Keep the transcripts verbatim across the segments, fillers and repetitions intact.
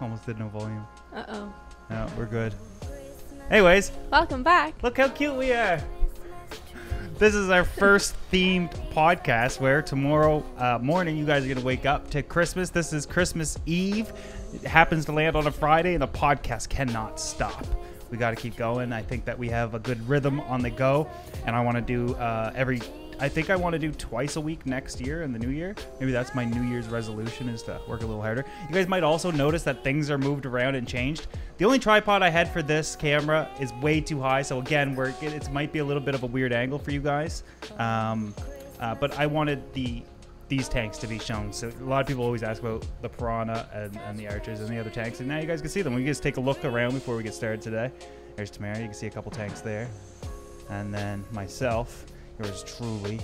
Almost did no volume. Uh-oh. No, we're good. Anyways. Welcome back. Look how cute we are. This is our first themed podcast where tomorrow uh, morning you guys are going to wake up to Christmas. This is Christmas Eve. It happens to land on a Friday, and the podcast cannot stop. We got to keep going. I think that we have a good rhythm on the go, and I want to do uh, every... I think I want to do twice a week next year in the new year. Maybe that's my New Year's resolution, is to work a little harder. You guys might also notice that things are moved around and changed. The only tripod I had for this camera is way too high. So again, we're, it might be a little bit of a weird angle for you guys. Um, uh, but I wanted the these tanks to be shown. So a lot of people always ask about the piranha and, and the archers and the other tanks. And now you guys can see them. We can just take a look around before we get started today. There's Tamara. You can see a couple tanks there. And then myself. Yours truly.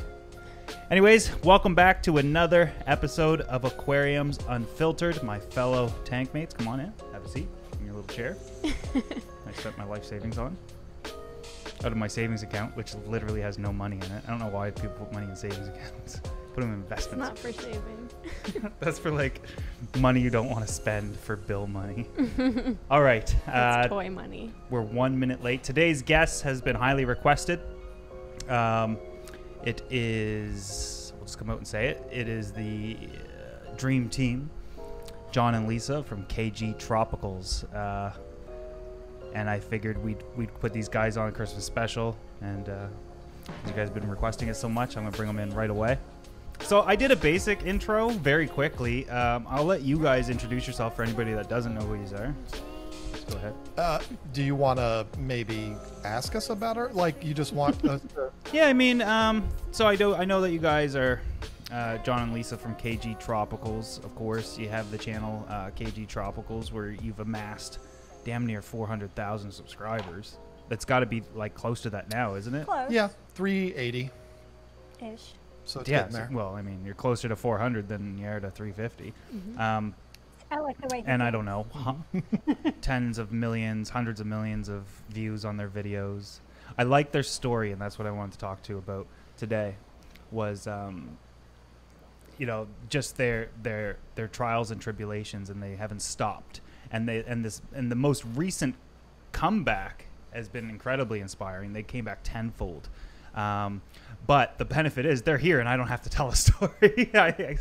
Anyways, welcome back to another episode of Aquariums Unfiltered. My fellow tank mates, come on in. Have a seat in your little chair. I spent my life savings on. Out of my savings account, which literally has no money in it. I don't know why people put money in savings accounts. Put them in investments. It's not for saving. That's for like money you don't want to spend, for bill money. All right. That's uh, toy money. We're one minute late. Today's guest has been highly requested. Um, it is, we'll just come out and say it, it is the uh, dream team, John and Lisa from K G Tropicals, uh, and I figured we'd, we'd put these guys on a Christmas special, and uh, you guys have been requesting it so much, I'm going to bring them in right away. So I did a basic intro very quickly. um, I'll let you guys introduce yourself for anybody that doesn't know who you are. Go ahead. Uh, do you want to maybe ask us about her? Like, you just want us to... Yeah, I mean, um, so I do. I know that you guys are uh, John and Lisa from K G Tropicals, of course. You have the channel uh, K G Tropicals, where you've amassed damn near four hundred thousand subscribers. That's got to be, like, close to that now, isn't it? Close. Yeah, three eighty-ish. So it's yeah, getting there. So, well, I mean, you're closer to four hundred than you are to three fifty. Mm-hmm. Um I like the way. And I don't know, huh? Tens of millions, hundreds of millions of views on their videos. I like their story, and that's what I wanted to talk to you about today. Was um, you know, just their their their trials and tribulations, and they haven't stopped. And they and this and the most recent comeback has been incredibly inspiring. They came back tenfold. Um, but the benefit is they're here, and I don't have to tell a story.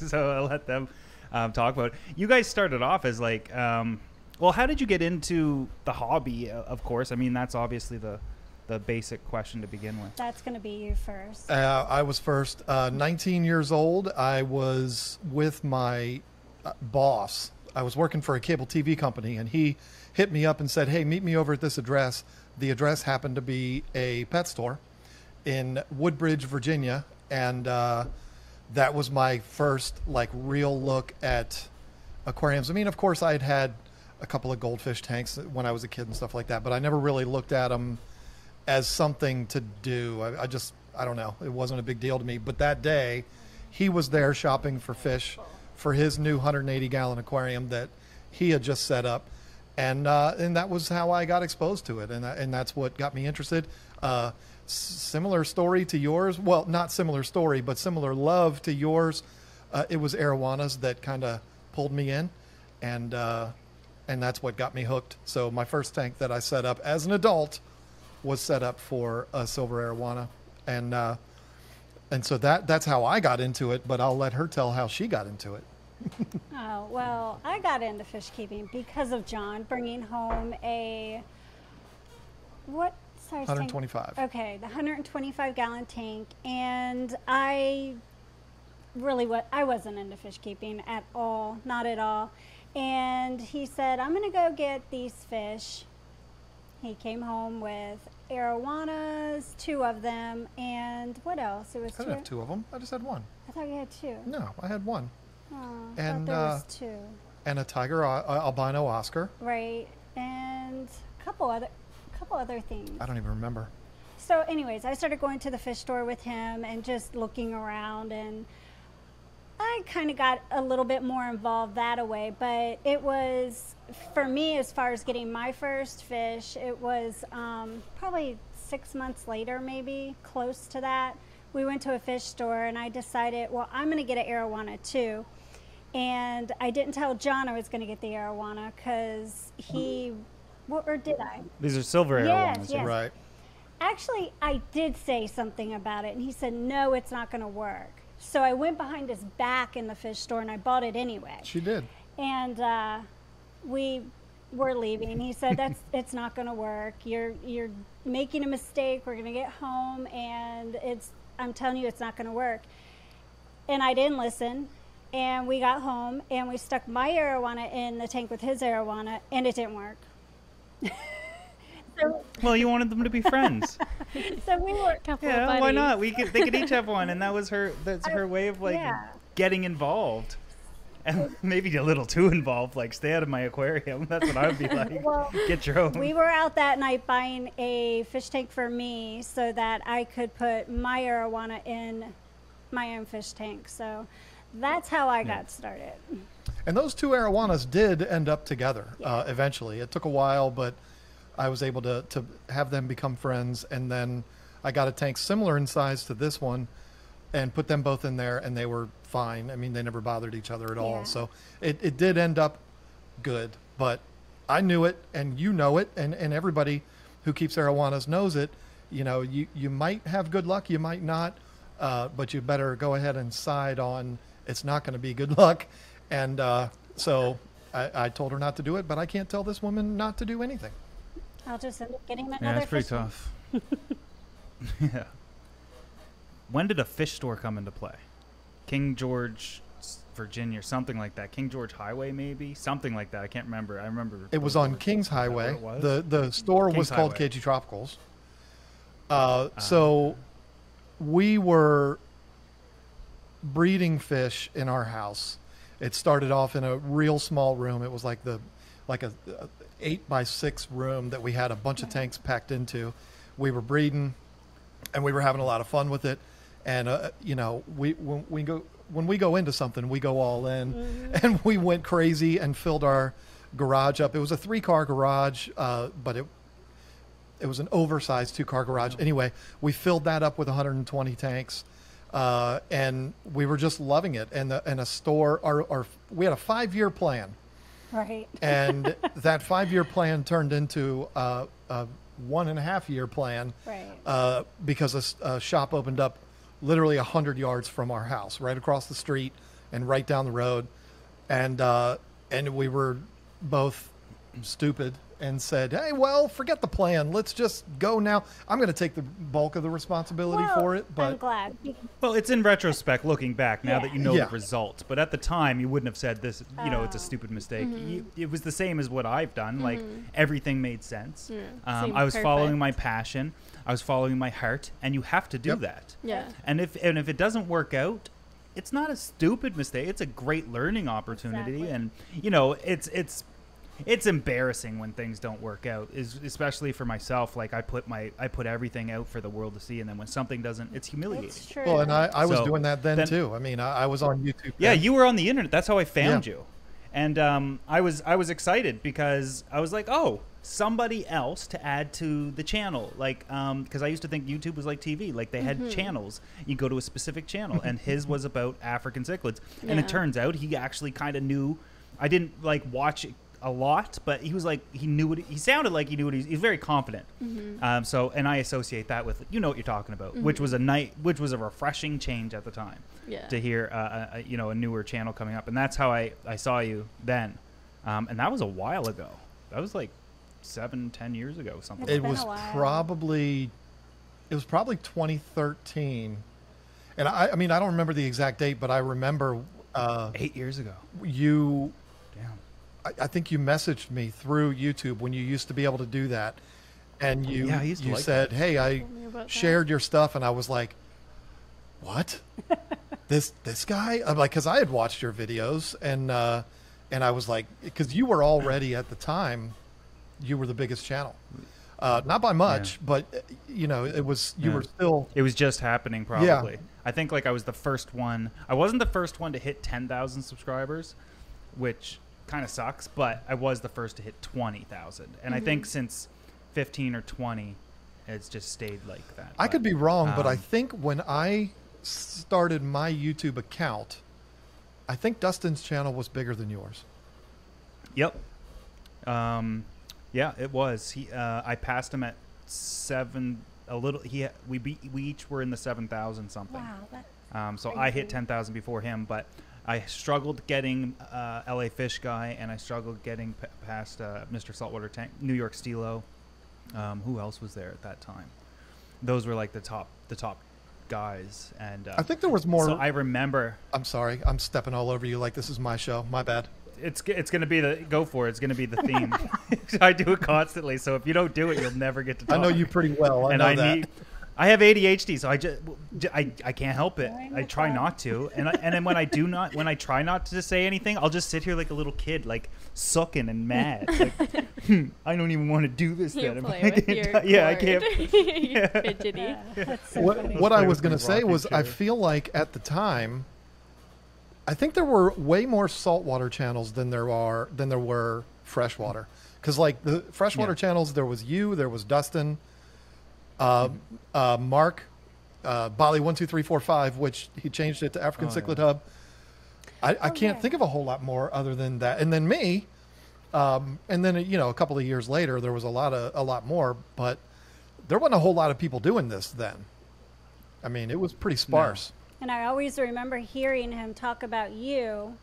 So I'll let them. Um, talk about it. You guys started off as like, um, well, how did you get into the hobby? Uh, of course, I mean, that's obviously the the basic question to begin with. That's gonna be you first. Uh, I was first. Uh, nineteen years old. I was with my uh, boss. I was working for a cable T V company, and he hit me up and said, "Hey, meet me over at this address." The address happened to be a pet store in Woodbridge, Virginia, and. Uh, That was my first, like, real look at aquariums. I mean, of course, I had had a couple of goldfish tanks when I was a kid and stuff like that, but I never really looked at them as something to do. I, I just, I don't know. It wasn't a big deal to me. But that day, he was there shopping for fish for his new one hundred eighty gallon aquarium that he had just set up. And uh, and that was how I got exposed to it, and, and that's what got me interested. Uh, similar story to yours. Well, not similar story, but similar love to yours. Uh, it was arowanas that kind of pulled me in, and uh, and that's what got me hooked. So my first tank that I set up as an adult was set up for a silver arowana, and uh, and so that that's how I got into it. But I'll let her tell how she got into it. Oh, well, I got into fish keeping because of John bringing home a, what size one hundred twenty-five. Tank? Okay, the one hundred twenty-five gallon tank. And I really, what I wasn't into fish keeping at all, not at all. And he said, I'm going to go get these fish. He came home with arowanas, two of them, and what else? It was I didn't two have two of them. I just had one. I thought you had two. No, I had one. Oh, and there was uh, two. And a tiger uh, albino Oscar, right? And a couple other, couple other things. I don't even remember. So, anyways, I started going to the fish store with him and just looking around, and I kind of got a little bit more involved that way. But it was for me, as far as getting my first fish, it was um, probably six months later, maybe close to that. We went to a fish store, and I decided, well, I'm going to get an arowana too. And I didn't tell John I was going to get the arowana because he, well, or did I? These are silver yes, arowanas, yes. right? Actually, I did say something about it, and he said, no, it's not going to work. So I went behind his back in the fish store, and I bought it anyway. She did. And uh, we were leaving, and he said, "That's it's not going to work. You're you're making a mistake. We're going to get home, and it's I'm telling you, it's not going to work." And I didn't listen. And we got home, and we stuck my arowana in the tank with his arowana, and it didn't work. So, well, you wanted them to be friends. So we were yeah. Buddies. Why not? We could they could each have one, and that was her. That's I, her way of like yeah. getting involved, and maybe a little too involved. Like, stay out of my aquarium. That's what I would be like. Well, get your own. We were out that night buying a fish tank for me so that I could put my arowana in my own fish tank. So. That's how I yeah. got started. And those two arowanas did end up together yeah. uh, eventually. It took a while, but I was able to, to have them become friends. And then I got a tank similar in size to this one and put them both in there, and they were fine. I mean, they never bothered each other at yeah. all. So it, it did end up good, but I knew it, and you know it, and, and everybody who keeps arowanas knows it. You know, you, you might have good luck, you might not, uh, but you better go ahead and side on it's not going to be good luck. And uh, so I, I told her not to do it, but I can't tell this woman not to do anything. I'll just end up getting another yeah, that's pretty fish tough. yeah. When did a fish store come into play? King George, Virginia, something like that. King George Highway, maybe? Something like that. I can't remember. I remember. It was on King's Highway. Was? The, the store King's was called Highway. K G Tropicals. Uh, uh, so we were breeding fish in our house. It started off in a real small room. It was like the like a, a eight by six room that we had a bunch of tanks packed into. We were breeding, and we were having a lot of fun with it. And uh, you know, we when we go when we go into something, we go all in. Mm-hmm. And we went crazy and filled our garage up. It was a three car garage, uh, but it it was an oversized two car garage. Mm-hmm. Anyway, we filled that up with one hundred twenty tanks. Uh, and we were just loving it. And the, and a store, our, our, we had a five-year plan. Right. And that five-year plan turned into uh, a one-and-a-half-year plan. Right. Uh, because a, a shop opened up literally one hundred yards from our house, right across the street and right down the road. And, uh, and we were both stupid and said, hey, well, forget the plan. Let's just go now. I'm going to take the bulk of the responsibility well, for it. But I'm glad. Well, it's in retrospect, looking back now yeah. that you know yeah. the results. But at the time, you wouldn't have said this, you know, oh. it's a stupid mistake. Mm-hmm. you, it was the same as what I've done. Mm-hmm. Like, everything made sense. Yeah. Um, I was perfect. following my passion. I was following my heart. And you have to do yep. that. Yeah. And if and if it doesn't work out, it's not a stupid mistake. It's a great learning opportunity. Exactly. And, you know, it's it's... it's embarrassing when things don't work out, is especially for myself. Like, I put my I put everything out for the world to see, and then when something doesn't, it's humiliating. It's true. Well, and I, I was so, doing that then, then too. I mean, I, I was on YouTube. Yeah, then. You were on the internet. That's how I found yeah. you. And um, I was I was excited because I was like, oh, somebody else to add to the channel. Like, um, because I used to think YouTube was like T V. Like, they had mm-hmm. channels. You go to a specific channel, and his was about African cichlids. Yeah. And it turns out he actually kind of knew. I didn't like watch it a lot, but he was like, he knew what he sounded like. He knew what he was, he was very confident. Mm-hmm. Um, so, and I associate that with, you know what you're talking about, mm-hmm. which was a night, which was a refreshing change at the time yeah. to hear, uh, a, you know, a newer channel coming up. And that's how I, I saw you then. Um, and that was a while ago. That was like seven, ten years ago, something. It was probably, it was probably twenty thirteen. And I, I mean, I don't remember the exact date, but I remember, uh, eight years ago, you, damn. I think you messaged me through YouTube when you used to be able to do that, and you yeah, you like said, that. "Hey, I shared that. your stuff," and I was like, "What? this this guy?" I'm like, because I had watched your videos, and uh, and I was like, because you were already at the time, you were the biggest channel, uh, not by much, yeah. but you know, it was you yeah. were still. It was just happening, probably. Yeah. I think like I was the first one. I wasn't the first one to hit ten thousand subscribers, which kind of sucks, but I was the first to hit twenty thousand. And mm-hmm. I think since fifteen or twenty, it's just stayed like that. I but, could be wrong, um, but I think when I started my YouTube account, I think Dustin's channel was bigger than yours. Yep. Um, yeah, it was. He, uh, I passed him at seven. A little. He we beat, we each were in the seven thousand something. Wow. That's um, so crazy. I hit ten thousand before him, but I struggled getting uh, L A. Fish Guy, and I struggled getting p past uh, Mister Saltwater Tank, New York Steelo. Um, who else was there at that time? Those were like the top, the top guys, and uh, I think there was more. So I remember. I'm sorry, I'm stepping all over you like this is my show. My bad. It's it's gonna be the go for it. It's gonna be the theme. I do it constantly, so if you don't do it, you'll never get to talk. I know you pretty well. I and know I that. need. I have A D H D, so I just I I can't help it. I try not to, and I, and then when I do not, when I try not to say anything, I'll just sit here like a little kid, like sucking and mad. Like, hmm, I don't even want to do this. Then if I can't, your yeah, I can't. You're fidgety. Yeah. Yeah. So what what I was gonna say was, I feel like at the time, I think there were way more saltwater channels than there are than there were freshwater, because like the freshwater yeah. channels, there was you, there was Dustin, uh, mm-hmm. uh, Mark, uh, Bali one two three four five, which he changed it to African oh, Cichlid yeah. Hub. I, I oh, can't yeah. think of a whole lot more other than that, and then me, um, and then you know a couple of years later there was a lot of a lot more, but there wasn't a whole lot of people doing this then. I mean, it was pretty sparse. No. And I always remember hearing him talk about you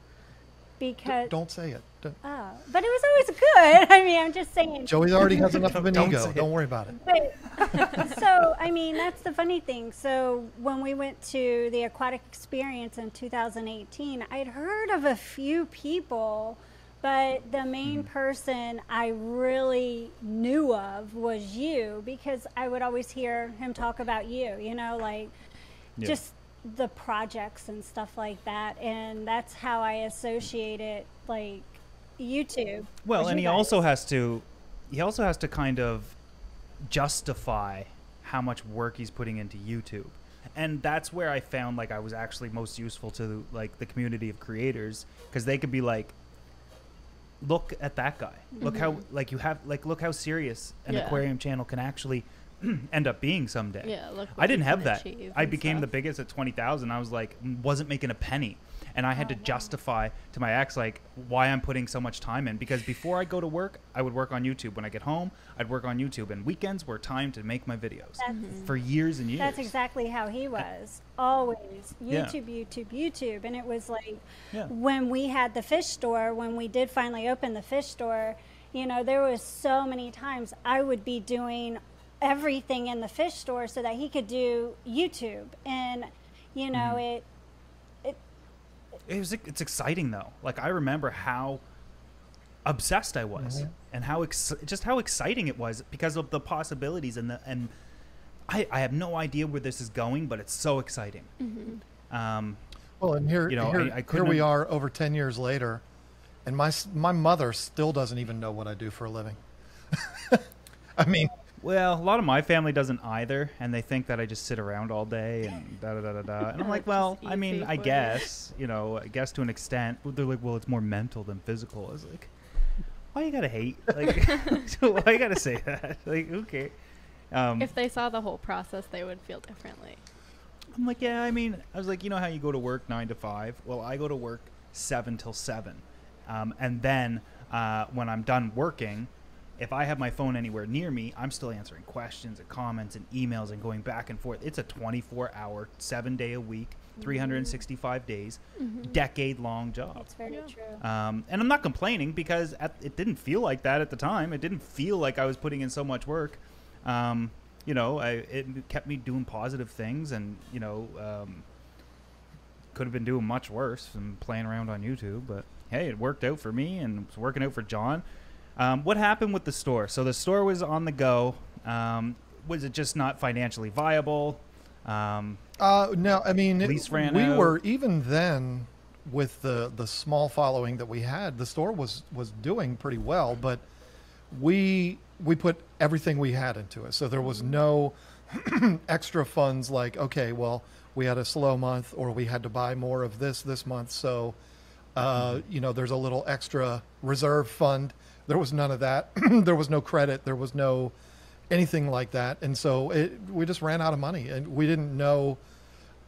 because... Don't say it. Don't. Oh, but it was always good. I mean, I'm just saying. Joey already has enough of an don't ego. Don't worry about it. But, so, I mean, that's the funny thing. So when we went to the Aquatic Experience in two thousand eighteen, I'd heard of a few people, but the main mm. person I really knew of was you, because I would always hear him talk about you, you know, like yeah. just... the projects and stuff like that, and that's how I associate it, like YouTube. Well, and he also has to he also has to kind of justify how much work he's putting into YouTube, and that's where I found like I was actually most useful to like the community of creators, because they could be like, look at that guy, look mm-hmm. how like you have like look how serious an yeah. aquarium channel can actually end up being someday. Yeah, look, I didn't have that. I became stuff. the biggest at twenty thousand. I was like, wasn't making a penny, and I had oh, to no. justify to my ex like why I'm putting so much time in, because before I go to work I would work on YouTube, when I get home I'd work on YouTube, and weekends were time to make my videos. That's, for years and years. That's exactly how he was, always YouTube yeah. YouTube YouTube. And it was like yeah. when we had the fish store, when we did finally open the fish store, you know, there was so many times I would be doing everything in the fish store so that he could do YouTube, and you know mm. it, it it it was it's exciting though. Like I remember how obsessed I was mm-hmm. and how ex just how exciting it was because of the possibilities, and the and I I have no idea where this is going, but it's so exciting. Mm-hmm. um, well, and here you know here, I, I here we are over ten years later, and my my mother still doesn't even know what I do for a living. I mean. Well, a lot of my family doesn't either, and they think that I just sit around all day and da da da da da. And I'm like, well, I mean, I guess, you know, I guess to an extent. They're like, well, it's more mental than physical. I was like, why you gotta hate? Like, so why you gotta say that? Like, okay. Um, if they saw the whole process, they would feel differently. I'm like, yeah, I mean, I was like, you know how you go to work nine to five? Well, I go to work seven till seven, um, and then uh, when I'm done working. If I have my phone anywhere near me, I'm still answering questions and comments and emails and going back and forth. It's a twenty-four hour, seven day a week, three hundred sixty-five days, mm-hmm. decade long job. That's very yeah. true. Um, and I'm not complaining, because at, it didn't feel like that at the time. It didn't feel like I was putting in so much work. Um, you know, I, it kept me doing positive things, and, you know, um, could have been doing much worse than playing around on YouTube. But hey, it worked out for me, and it's working out for John. Um, what happened with the store? So the store was on the go. Um, was it just not financially viable? Um, uh, no, I mean, it, ran we out. were even then with the, the small following that we had, the store was, was doing pretty well, but we, we put everything we had into it. So there was no extra funds like, okay, well, we had a slow month, or we had to buy more of this this month. So, uh, mm-hmm. you know, there's a little extra reserve fund. There was none of that. There was no credit. There was no anything like that. And so it, we just ran out of money, and we didn't know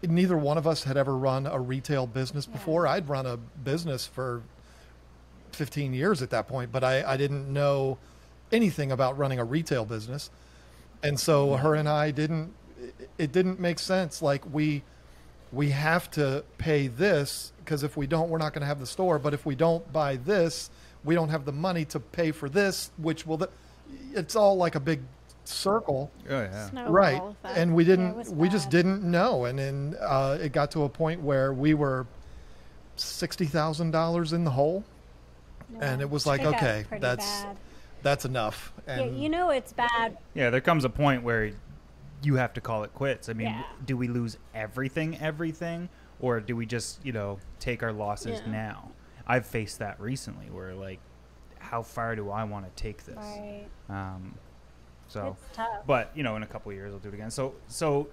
neither one of us had ever run a retail business before. Yeah. I'd run a business for fifteen years at that point, but I, I didn't know anything about running a retail business. And so her and I didn't, it didn't make sense. Like we, we have to pay this because if we don't, we're not going to have the store. But if we don't buy this, we don't have the money to pay for this, which will, th it's all like a big circle. Oh, yeah. Snowball right. Effect. And we didn't, we just didn't know. And then uh, it got to a point where we were sixty thousand dollars in the hole. No, and it was like, it okay, that's, bad. that's enough. And yeah, you know, it's bad. Yeah. There comes a point where you have to call it quits. I mean, yeah. do we lose everything, everything, or do we just, you know, take our losses yeah. now? I've faced that recently where like, how far do I want to take this? Right. Um, so, it's tough. But you know, in a couple of years I'll do it again. So, so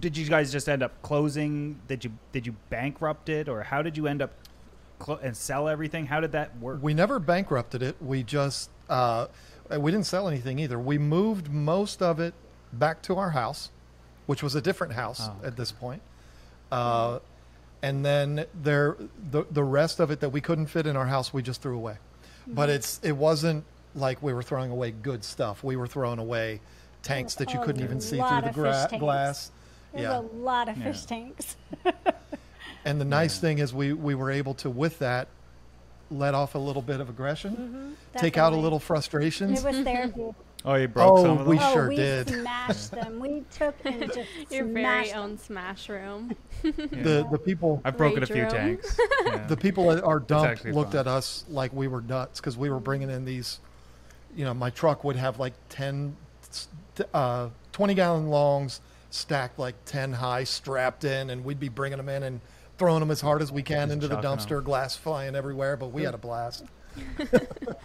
did you guys just end up closing? Did you, did you bankrupt it, or how did you end up clo and sell everything? How did that work? We never bankrupted it. We just, uh, we didn't sell anything either. We moved most of it back to our house, which was a different house oh, okay. at this point. Uh, and then there, the, the rest of it that we couldn't fit in our house, we just threw away. Mm-hmm. But it's, it wasn't like we were throwing away good stuff. We were throwing away tanks that you oh, couldn't even see through the gra glass. There's yeah. a lot of fish yeah. tanks. And the nice yeah. thing is we, we were able to, with that, let off a little bit of aggression, mm-hmm. take out a little frustrations. It was therapy. Oh, you broke oh, some of them? We oh, sure we did. We smashed them. We took and just Your very them. own smash room. Yeah. The the people... I've broken Rage a few room. tanks. Yeah. The people at our dump looked fun. at us like we were nuts because we were bringing in these... You know, my truck would have like ten, uh, twenty-gallon longs stacked like ten high, strapped in, and we'd be bringing them in and throwing them as hard as we can into the dumpster, them. glass flying everywhere, but we had a blast.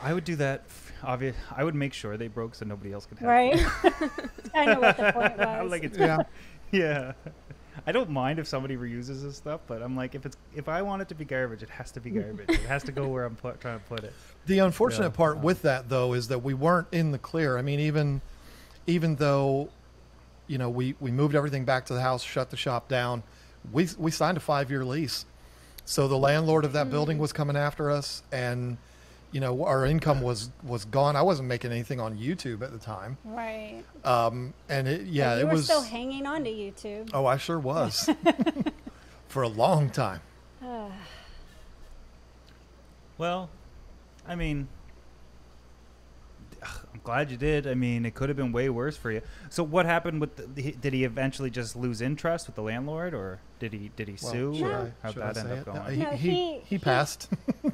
I would do that... Obvious. I would make sure they broke so nobody else could have right. it. I know what the point was. Like it's, yeah. yeah. I don't mind if somebody reuses this stuff, but I'm like, if it's if I want it to be garbage, it has to be garbage. It has to go where I'm put, trying to put it. The unfortunate yeah. part um, with that, though, is that we weren't in the clear. I mean, even even though, you know, we, we moved everything back to the house, shut the shop down, we, we signed a five-year lease. So the landlord of that mm-hmm. building was coming after us, and... You know, our income was was gone. I wasn't making anything on YouTube at the time. Right. Um, and it, yeah, and you it were was still hanging on to YouTube. Oh, I sure was for a long time. Well, I mean, I'm glad you did. I mean, it could have been way worse for you. So what happened with the, did he eventually just lose interest with the landlord, or did he did he well, sue? Should or I, how'd should that I end up it? going? No, he, no, he, he, he passed.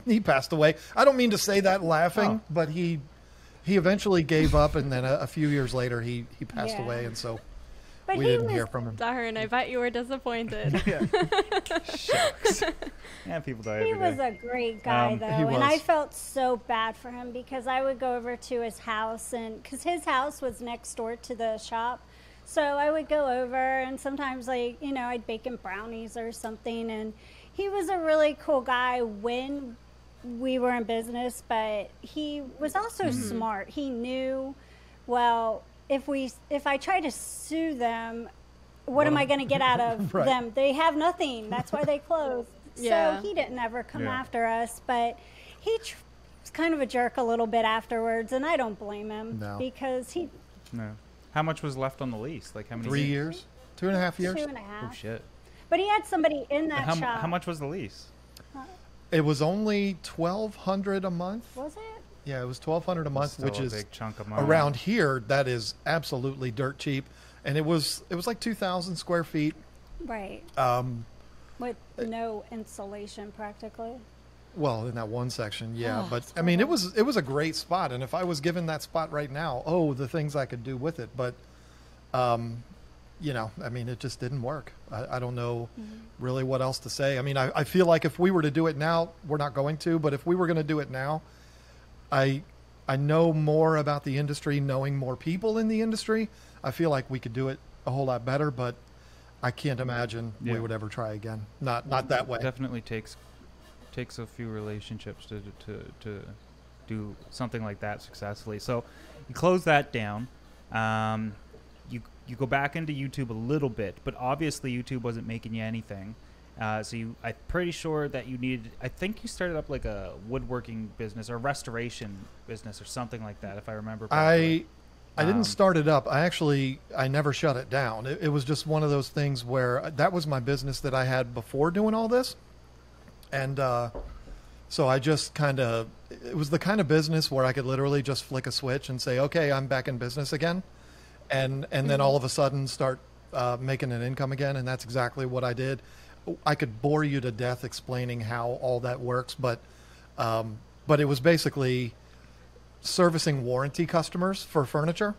He passed away. I don't mean to say that laughing, oh. but he he eventually gave up, and then a, a few years later he he passed yeah. away, and so but we he didn't was, hear from him. Darn, I bet you were disappointed. Yeah. Shucks. Yeah, people die. He every was day. a great guy um, though, and I felt so bad for him because I would go over to his house, and because his house was next door to the shop, so I would go over, and sometimes like you know I'd bake him brownies or something, and he was a really cool guy when we were in business, but he was also mm-hmm. smart. He knew, well, if we if I try to sue them, what well, am I going to get out of right. them? They have nothing. That's why they closed. Yeah. So he didn't ever come yeah. after us, but he tr was kind of a jerk a little bit afterwards, and I don't blame him no. because he. No. How much was left on the lease? Like how many? Three years? years? Two and a half years? Two and a half. Oh shit. But he had somebody in that how, shop. How much was the lease? It was only twelve hundred a month. Was it? Yeah, it was twelve hundred a month, which a is big chunk of money. Around here. That is absolutely dirt cheap, and it was it was like two thousand square feet. Right. Um, With no insulation, practically. Well, in that one section, yeah. Oh, but I mean, it was it was a great spot, and if I was given that spot right now, oh, the things I could do with it, but. Um, You know, I mean, it just didn't work. I, I don't know mm-hmm. really what else to say. I mean, I, I feel like if we were to do it now, we're not going to. But if we were going to do it now, I I know more about the industry, knowing more people in the industry. I feel like we could do it a whole lot better. But I can't imagine yeah. we would ever try again. Not not that way. It definitely takes takes a few relationships to to to do something like that successfully. So you close that down. Um, you you go back into YouTube a little bit, but obviously YouTube wasn't making you anything. Uh, so you, I'm pretty sure that you needed, I think you started up like a woodworking business or restoration business or something like that, if I remember properly. I, I um, didn't start it up. I actually, I never shut it down. It, it was just one of those things where that was my business that I had before doing all this. And uh, so I just kind of, it was the kind of business where I could literally just flick a switch and say, okay, I'm back in business again. And, and then all of a sudden start uh, making an income again. And that's exactly what I did. I could bore you to death explaining how all that works, but um, but it was basically servicing warranty customers for furniture.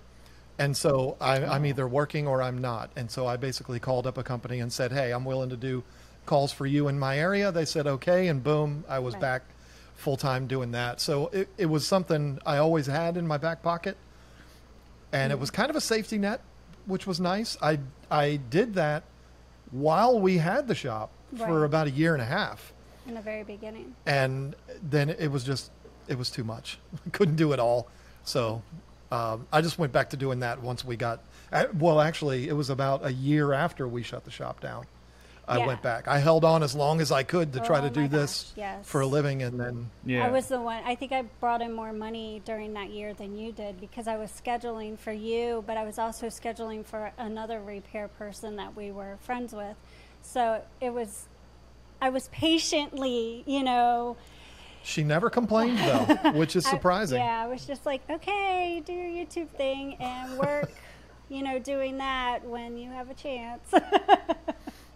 And so I, oh. I'm either working or I'm not. And so I basically called up a company and said, hey, I'm willing to do calls for you in my area. They said, okay. And boom, I was right. back full time doing that. So it, it was something I always had in my back pocket. And mm. it was kind of a safety net, which was nice. I, I did that while we had the shop right. for about a year and a half. In the very beginning. And then it was just, it was too much. I couldn't do it all. So um, I just went back to doing that once we got, I, well, actually, it was about a year after we shut the shop down. I yeah. went back. I held on as long as I could to oh, try to oh do this gosh, yes. for a living. And then yeah. I was the one, I think I brought in more money during that year than you did, because I was scheduling for you, but I was also scheduling for another repair person that we were friends with. So it was, I was patiently, you know. She never complained though, which is surprising. I, yeah, I was just like, okay, do your YouTube thing and work, you know, doing that when you have a chance.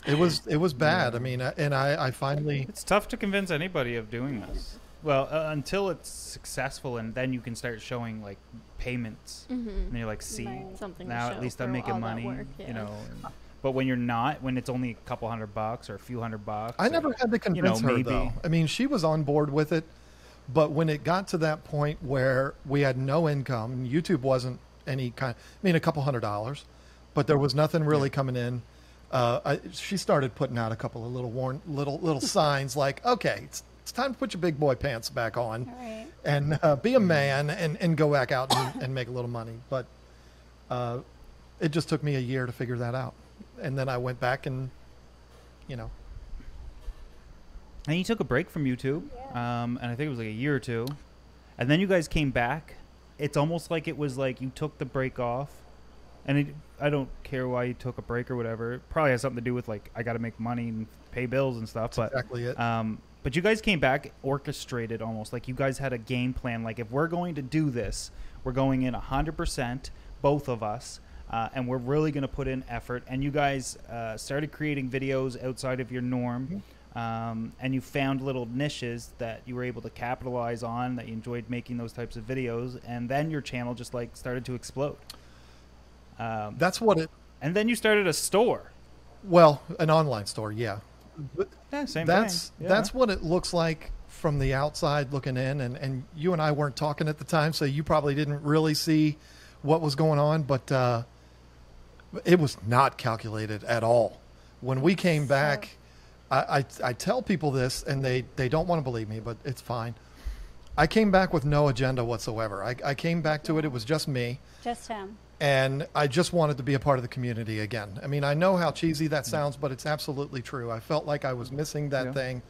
It was it was bad. I mean, and I, I finally... It's tough to convince anybody of doing this. Well, uh, until it's successful, and then you can start showing, like, payments. Mm-hmm. And you're like, see, right. Something now at least I'm making money, work, yeah. you know. And, but when you're not, when it's only a couple hundred bucks or a few hundred bucks. I or, never had to convince you know, her, maybe. though. I mean, she was on board with it. But when it got to that point where we had no income, YouTube wasn't any kind... I mean, a couple hundred dollars. But there was nothing really yeah. coming in. Uh, I, she started putting out a couple of little warn, little little signs like, okay, it's, it's time to put your big boy pants back on right. and uh, be a man and, and go back out and, and make a little money. But uh, it just took me a year to figure that out. And then I went back and, you know. And you took a break from YouTube, yeah. um, and I think it was like a year or two. And then you guys came back. It's almost like it was like you took the break off. And it, I don't care why you took a break or whatever. It probably has something to do with, like, I got to make money and pay bills and stuff. That's but, exactly it. Um, but you guys came back orchestrated almost. Like, you guys had a game plan. Like, if we're going to do this, we're going in one hundred percent, both of us, uh, and we're really going to put in effort. And you guys uh, started creating videos outside of your norm, mm-hmm. um, and you found little niches that you were able to capitalize on, that you enjoyed making those types of videos, and then your channel just, like, started to explode. Um, that's what it and then you started a store well an online store yeah, yeah same that's yeah. that's what it looks like from the outside looking in, and and you and I weren't talking at the time, so you probably didn't really see what was going on, but uh it was not calculated at all when we came back. I, I I tell people this and they they don't want to believe me, but it's fine. I came back with no agenda whatsoever. I, I came back to it it was just me, just him. And I just wanted to be a part of the community again. I mean, I know how cheesy that sounds, but it's absolutely true. I felt like I was missing that yeah. thing,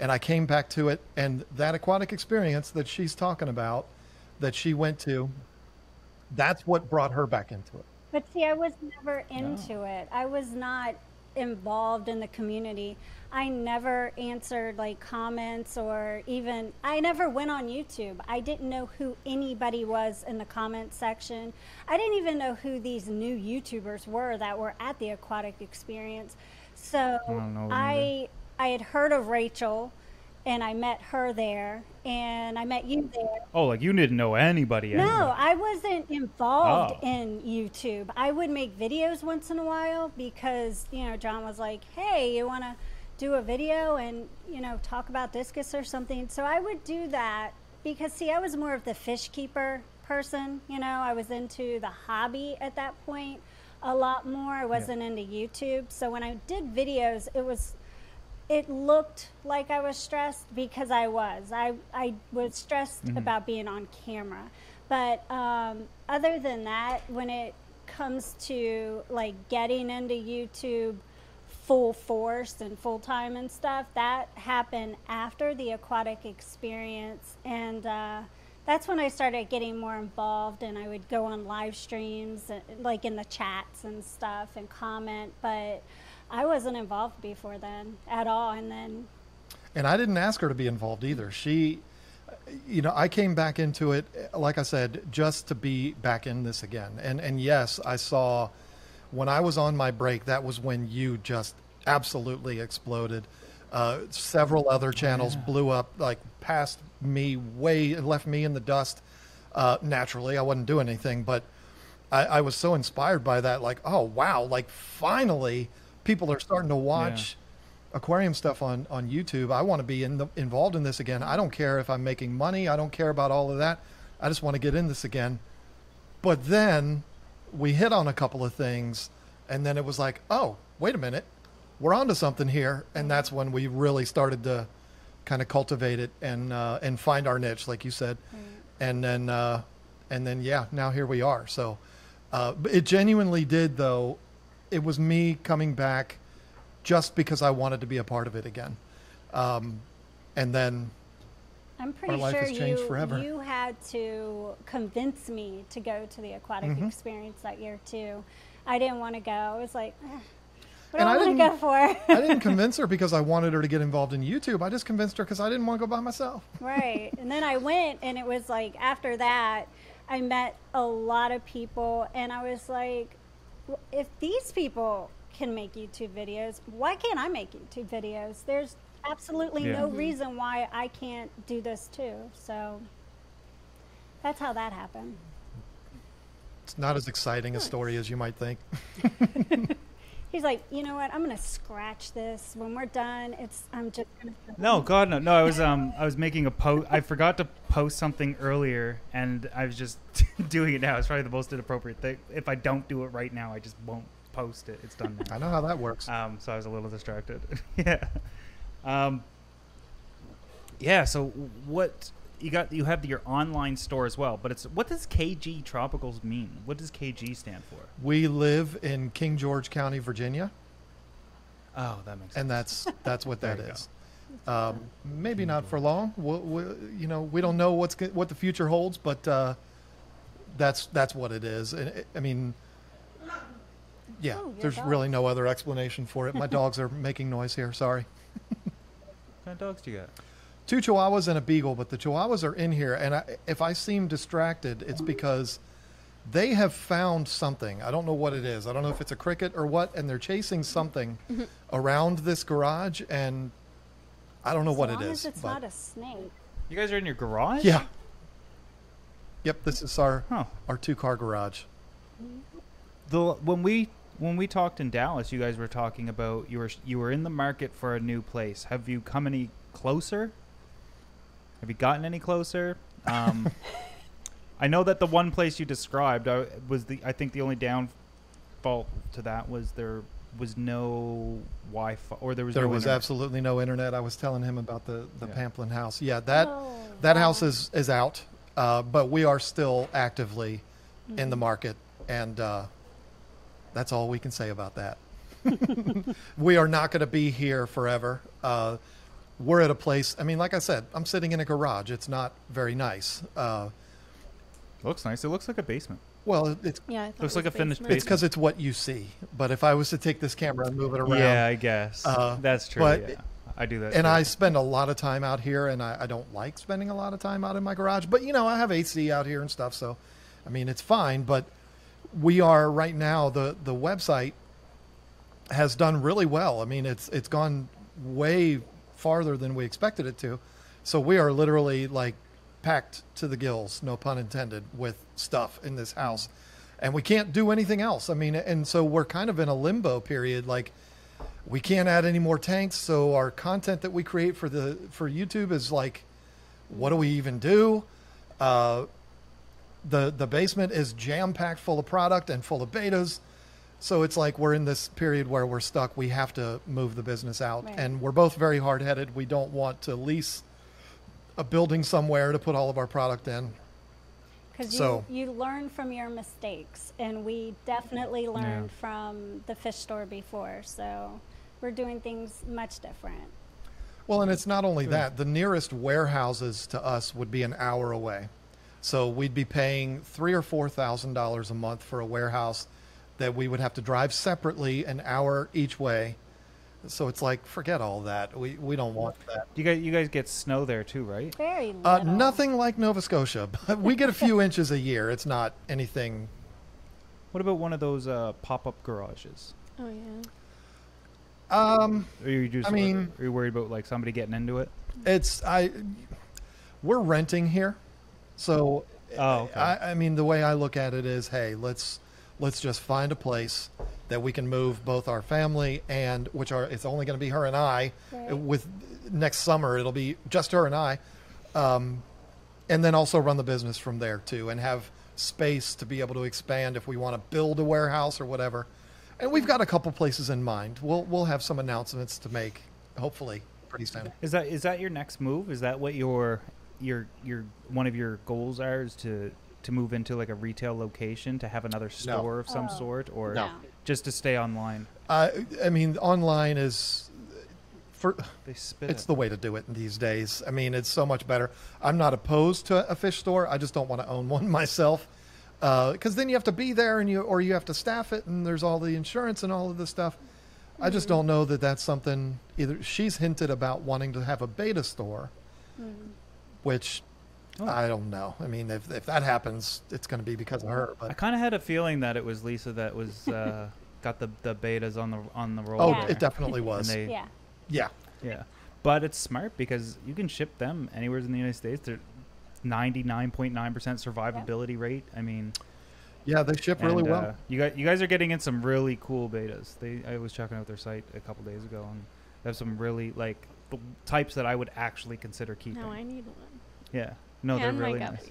and I came back to it. And that aquatic experience that she's talking about, that she went to, that's what brought her back into it. But see, I was never into no. it. I was not involved in the community. I never answered like comments or even, I never went on YouTube. I didn't know who anybody was in the comment section. I didn't even know who these new YouTubers were that were at the Aquatic Experience. So I don't know I, I had heard of Rachel and I met her there and I met you there. Oh, like you didn't know anybody. No, anyway. I wasn't involved oh. in YouTube. I would make videos once in a while because, you know, John was like, hey, you want to do a video and, you know, talk about discus or something. So I would do that because, see, I was more of the fish keeper person. You know, I was into the hobby at that point a lot more. I wasn't yeah. into YouTube. So when I did videos, it was, it looked like I was stressed because I was. I, I was stressed mm-hmm. about being on camera. But um, other than that, when it comes to like getting into YouTube full force and full time and stuff, that happened after the Aquatic Experience. And uh, that's when I started getting more involved, and I would go on live streams, like in the chats and stuff, and comment. But I wasn't involved before then at all. And then. And I didn't ask her to be involved either. She, you know, I came back into it, like I said, just to be back in this again. And, and yes, I saw when I was on my break, that was when you just absolutely exploded. Uh, several other channels yeah. blew up, like past me, way left me in the dust. Uh, naturally, I wasn't doing anything, but I, I was so inspired by that. Like, oh, wow. Like finally people are starting to watch yeah. aquarium stuff on, on YouTube. I want to be in the, involved in this again. I don't care if I'm making money. I don't care about all of that. I just want to get in this again. But then we hit on a couple of things, and then it was like, oh, wait a minute. We're onto something here. And that's when we really started to kind of cultivate it and, uh, and find our niche, like you said. Right. And then, uh, and then, yeah, now here we are. So, uh, it genuinely did though. It was me coming back just because I wanted to be a part of it again. Um, and then I'm pretty sure you, you had to convince me to go to the Aquatic mm-hmm. Experience that year too. I didn't want to go. I was like, eh. And I didn't, go for. I didn't convince her because I wanted her to get involved in YouTube. I just convinced her because I didn't want to go by myself. Right. And then I went, and it was like after that, I met a lot of people, and I was like, well, if these people can make YouTube videos, why can't I make YouTube videos? There's absolutely yeah. no reason why I can't do this too. So that's how that happened. It's not as exciting a story as you might think. He's like, you know what? I'm gonna scratch this. When we're done, it's I'm just gonna. No, God, no, no. I was um, I was making a post. I forgot to post something earlier, and I was just doing it now. It's probably the most inappropriate thing. If I don't do it right now, I just won't post it. It's done now. I know how that works. Um, so I was a little distracted. yeah. Um. Yeah. So what you got? You have your online store as well, but it's what does K G Tropicals mean? What does K G stand for? We live in King George County, Virginia. Oh, that makes sense. And that's that's what that is. Um, maybe King not George. For long. We'll, we'll, you know, we don't know what's what the future holds, but uh, that's that's what it is. And it, I mean, yeah, oh, there's dogs. Really no other explanation for it. My dogs are making noise here. Sorry. What kind of dogs do you got? Two Chihuahuas and a Beagle, but the Chihuahuas are in here. And I, if I seem distracted, it's because they have found something. I don't know what it is. I don't know if it's a cricket or what, and they're chasing something around this garage, and I don't know as what long it is. As it's but... not a snake. You guys are in your garage? Yeah. Yep, this is our huh. our two-car garage. The when we when we talked in Dallas, you guys were talking about you were you were in the market for a new place. Have you come any closer? Have you gotten any closer? Um, I know that the one place you described I, was the. I think the only downfall to that was there was no Wi-Fi, or there was there no was internet. Absolutely no internet. I was telling him about the the yeah. Pamplin House. Yeah, that oh, that wow. house is is out, uh, but we are still actively mm-hmm. in the market, and uh, that's all we can say about that. We are not going to be here forever. Uh, We're at a place, I mean, like I said, I'm sitting in a garage. It's not very nice. Uh, looks nice. It looks like a basement. Well, it's, yeah, it looks it like a finished basement. It's because it's what you see. But if I was to take this camera and move it around. Yeah, I guess. Uh, That's true. But, yeah. I do that. And too. I spend a lot of time out here, and I, I don't like spending a lot of time out in my garage. But, you know, I have A C out here and stuff. So, I mean, it's fine. But we are right now, the, the website has done really well. I mean, it's it's gone way farther than we expected it to, so we are literally like packed to the gills, no pun intended, with stuff in this house, and we can't do anything else. I mean, and so we're kind of in a limbo period. Like, we can't add any more tanks, so our content that we create for the for YouTube is like, what do we even do? Uh, the the basement is jam-packed full of product and full of betas. So it's like we're in this period where we're stuck. We have to move the business out. Right. And we're both very hard-headed. We don't want to lease a building somewhere to put all of our product in. Because so, you, you learn from your mistakes, and we definitely learned yeah. from the fish store before, so we're doing things much different. Well, and it's not only that. The nearest warehouses to us would be an hour away. So we'd be paying three or four thousand dollars a month for a warehouse that we would have to drive separately an hour each way. So it's like, forget all that. We we don't want that. You guys, you guys get snow there too, right? Very little. Uh, nothing like Nova Scotia, but we get a few inches a year. It's not anything. What about one of those uh, pop-up garages? Oh yeah. Um. Are you just? I mean, are you worried about like somebody getting into it? It's I. We're renting here, so. Oh. Okay. I, I mean, the way I look at it is, hey, let's let's just find a place that we can move both our family and which are it's only going to be her and I right. with next summer. It'll be just her and I. Um, and then also run the business from there too, and have space to be able to expand if we want to build a warehouse or whatever. And we've got a couple places in mind. We'll, we'll have some announcements to make hopefully pretty soon. Is that, is that your next move? Is that what your, your, your, one of your goals are, is to, to move into like a retail location, to have another store no. of some oh. sort, or no. just to stay online? Uh, I mean, online is for they spit it's it. the way to do it these days. I mean, it's so much better. I'm not opposed to a fish store. I just don't want to own one myself, because uh, then you have to be there, and you or you have to staff it, and there's all the insurance and all of this stuff. Mm-hmm. I just don't know that that's something either. She's hinted about wanting to have a beta store, mm-hmm. which. Oh. I don't know. I mean, if if that happens, it's going to be because of her. But I kind of had a feeling that it was Lisa that was uh, got the the betas on the on the roll. Oh, yeah. It definitely was. They, yeah, yeah, yeah. But it's smart because you can ship them anywhere in the United States. They're ninety-nine point nine percent survivability yeah. rate. I mean, yeah, they ship and, really well. Uh, you guys, you guys are getting in some really cool betas. They I was checking out their site a couple days ago, and they have some really like the types that I would actually consider keeping. No, I need one. Yeah. No, and they're really nice.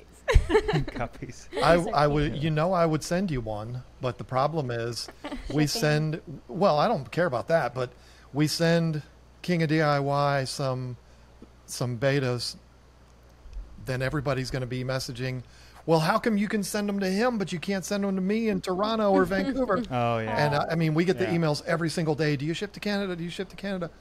Guppies. I, I would, you know, I would send you one, but the problem is we send, well, I don't care about that, but we send King of D I Y some, some betas. Then everybody's going to be messaging, well, how come you can send them to him, but you can't send them to me in Toronto or Vancouver? Oh, yeah. And uh, I mean, we get the yeah. emails every single day. Do you ship to Canada? Do you ship to Canada?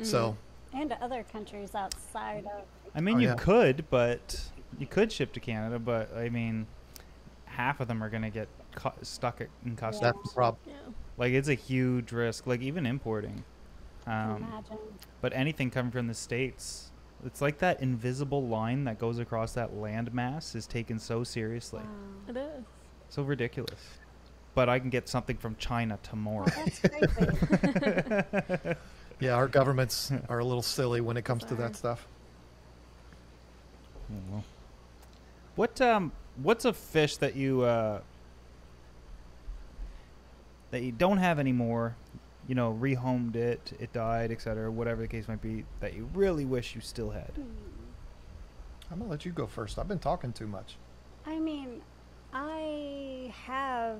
Mm. So. And to other countries outside of. I mean, oh, you yeah. could, but. You could ship to Canada, but I mean, half of them are going to get stuck in customs. Yeah. That's prob- yeah. Like, it's a huge risk, like even importing. Um, Imagine. But anything coming from the States, it's like that invisible line that goes across that landmass is taken so seriously. Wow. It is. So ridiculous. But I can get something from China tomorrow. That's crazy. Yeah, our governments are a little silly when it comes Sorry. to that stuff. Oh, well. What um what's a fish that you uh that you don't have anymore, you know, rehomed it, it died, et cetera, whatever the case might be, that you really wish you still had? I'm gonna let you go first. I've been talking too much. I mean, I have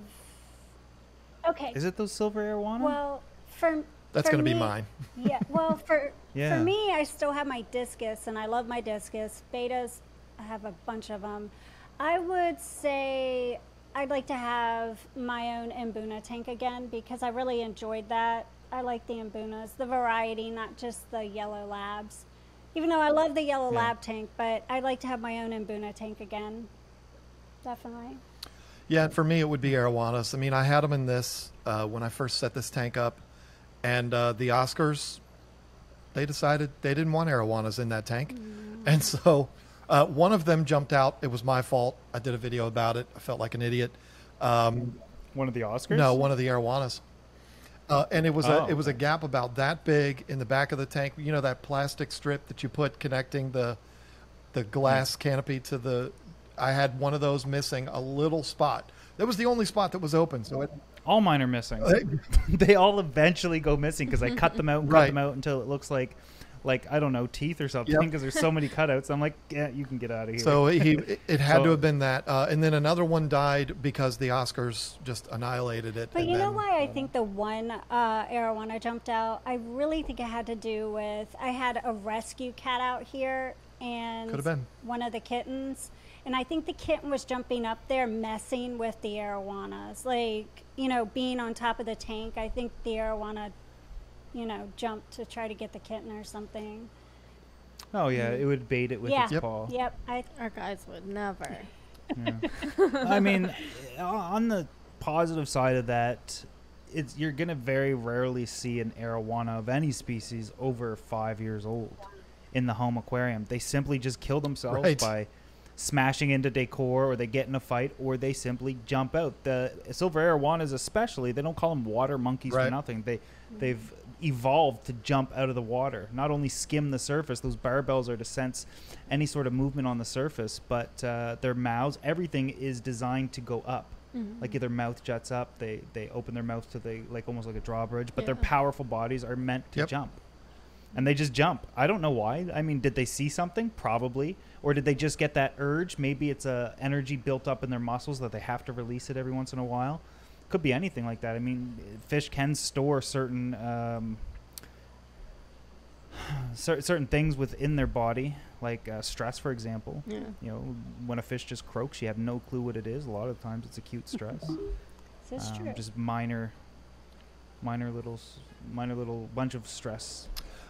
okay. Is it those silver arowana? Well, for that's gonna me, be mine. Yeah. Well, for yeah. for me, I still have my discus, and I love my discus. Betas. I have a bunch of them. I would say I'd like to have my own Embuna tank again, because I really enjoyed that. I like the Embunas, the variety, not just the yellow labs. Even though I love the yellow yeah. lab tank, but I'd like to have my own Embuna tank again. Definitely. Yeah, for me, it would be arowanas. I mean, I had them in this uh, when I first set this tank up, and uh, the Oscars, they decided they didn't want arowanas in that tank. Mm. And so... Uh, one of them jumped out. It was my fault. I did a video about it. I felt like an idiot. Um, one of the Oscars? No, one of the arowanas. Uh, and it was oh. a it was a gap about that big in the back of the tank. You know that plastic strip that you put connecting the the glass mm-hmm. canopy to the. I had one of those missing a little spot. That was the only spot that was open. So it. All mine are missing. They all eventually go missing because I cut them out and right. cut them out until it looks like. Like, I don't know, teeth or something, because yep. there's so many cutouts. I'm like, yeah, you can get out of here. So he, it had so, to have been that. Uh, and then another one died because the Oscars just annihilated it. But you then, know why uh, I think the one uh, arowana jumped out? I really think it had to do with, I had a rescue cat out here and one of the kittens. And I think the kitten was jumping up there messing with the arowanas, like, you know, being on top of the tank. I think the arowana, you know, jumped to try to get the kitten or something. Oh, yeah. Mm. It would bait it with yeah. its yep. paw. Yep. I Our guys would never. Yeah. I mean, on the positive side of that, it's you're going to very rarely see an arowana of any species over five years old in the home aquarium. They simply just kill themselves right. by smashing into decor, or they get in a fight, or they simply jump out. The silver arowanas especially, they don't call them water monkeys right. for nothing. They, they've evolved to jump out of the water, not only skim the surface. Those barbells are to sense any sort of movement on the surface, but uh, their mouths, everything is designed to go up. Mm-hmm. Like, if their mouth juts up, they they open their mouth to the, like, almost like a drawbridge, but yeah. their powerful bodies are meant to yep. jump, and they just jump. I don't know why. I mean, did they see something? Probably. Or did they just get that urge? Maybe it's a energy built up in their muscles that they have to release it every once in a while. Could be anything like that. I mean, fish can store certain um, cer certain things within their body, like uh, stress, for example. Yeah. You know, when a fish just croaks, you have no clue what it is. A lot of times, it's acute stress. That's um, true. Just minor, minor little, minor little bunch of stress.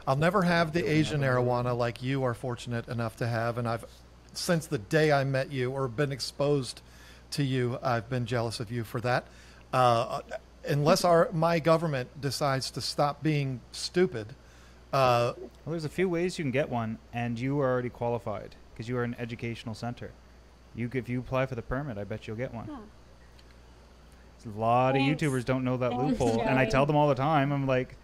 I'll never have the Asian arowana like you are fortunate enough to have, and I've, since the day I met you or been exposed to you, I've been jealous of you for that. Uh, unless our my government decides to stop being stupid. Uh, well, there's a few ways you can get one, and you are already qualified because you are an educational center. You, if you apply for the permit, I bet you'll get one. Huh. A lot Thanks. of YouTubers don't know that Thanks, loophole, Joey. And I tell them all the time. I'm like,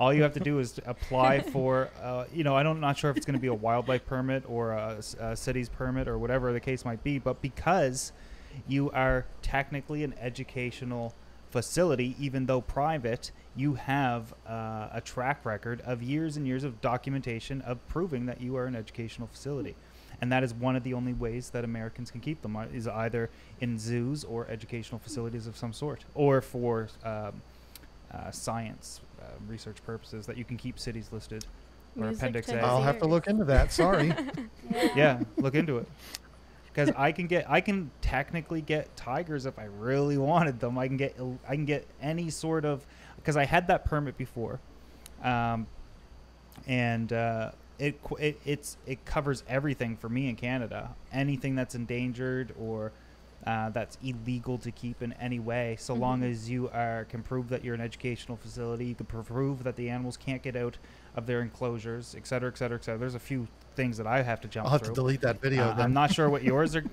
all you have to do is apply for, uh, you know, I don't, I'm not sure if it's going to be a wildlife permit or a, a city's permit or whatever the case might be, but because you are technically an educational facility, even though private, you have uh, a track record of years and years of documentation of proving that you are an educational facility. And that is one of the only ways that Americans can keep them, is either in zoos or educational facilities of some sort, or for um, uh, science uh, research purposes, that you can keep cities listed or Music Appendix A. I'll have to look into that. Sorry. yeah. yeah, look into it. Because I can get, I can technically get tigers if I really wanted them. I can get, I can get any sort of, because I had that permit before, um, and uh, it it it's it covers everything for me in Canada. Anything that's endangered or uh, that's illegal to keep in any way, so mm-hmm. long as you are can prove that you're an educational facility, you can prove that the animals can't get out of their enclosures, et cetera, et cetera, et cetera. There's a few things that I have to jump through. I'll have through. to delete that video. Uh, then. I'm not sure what yours are.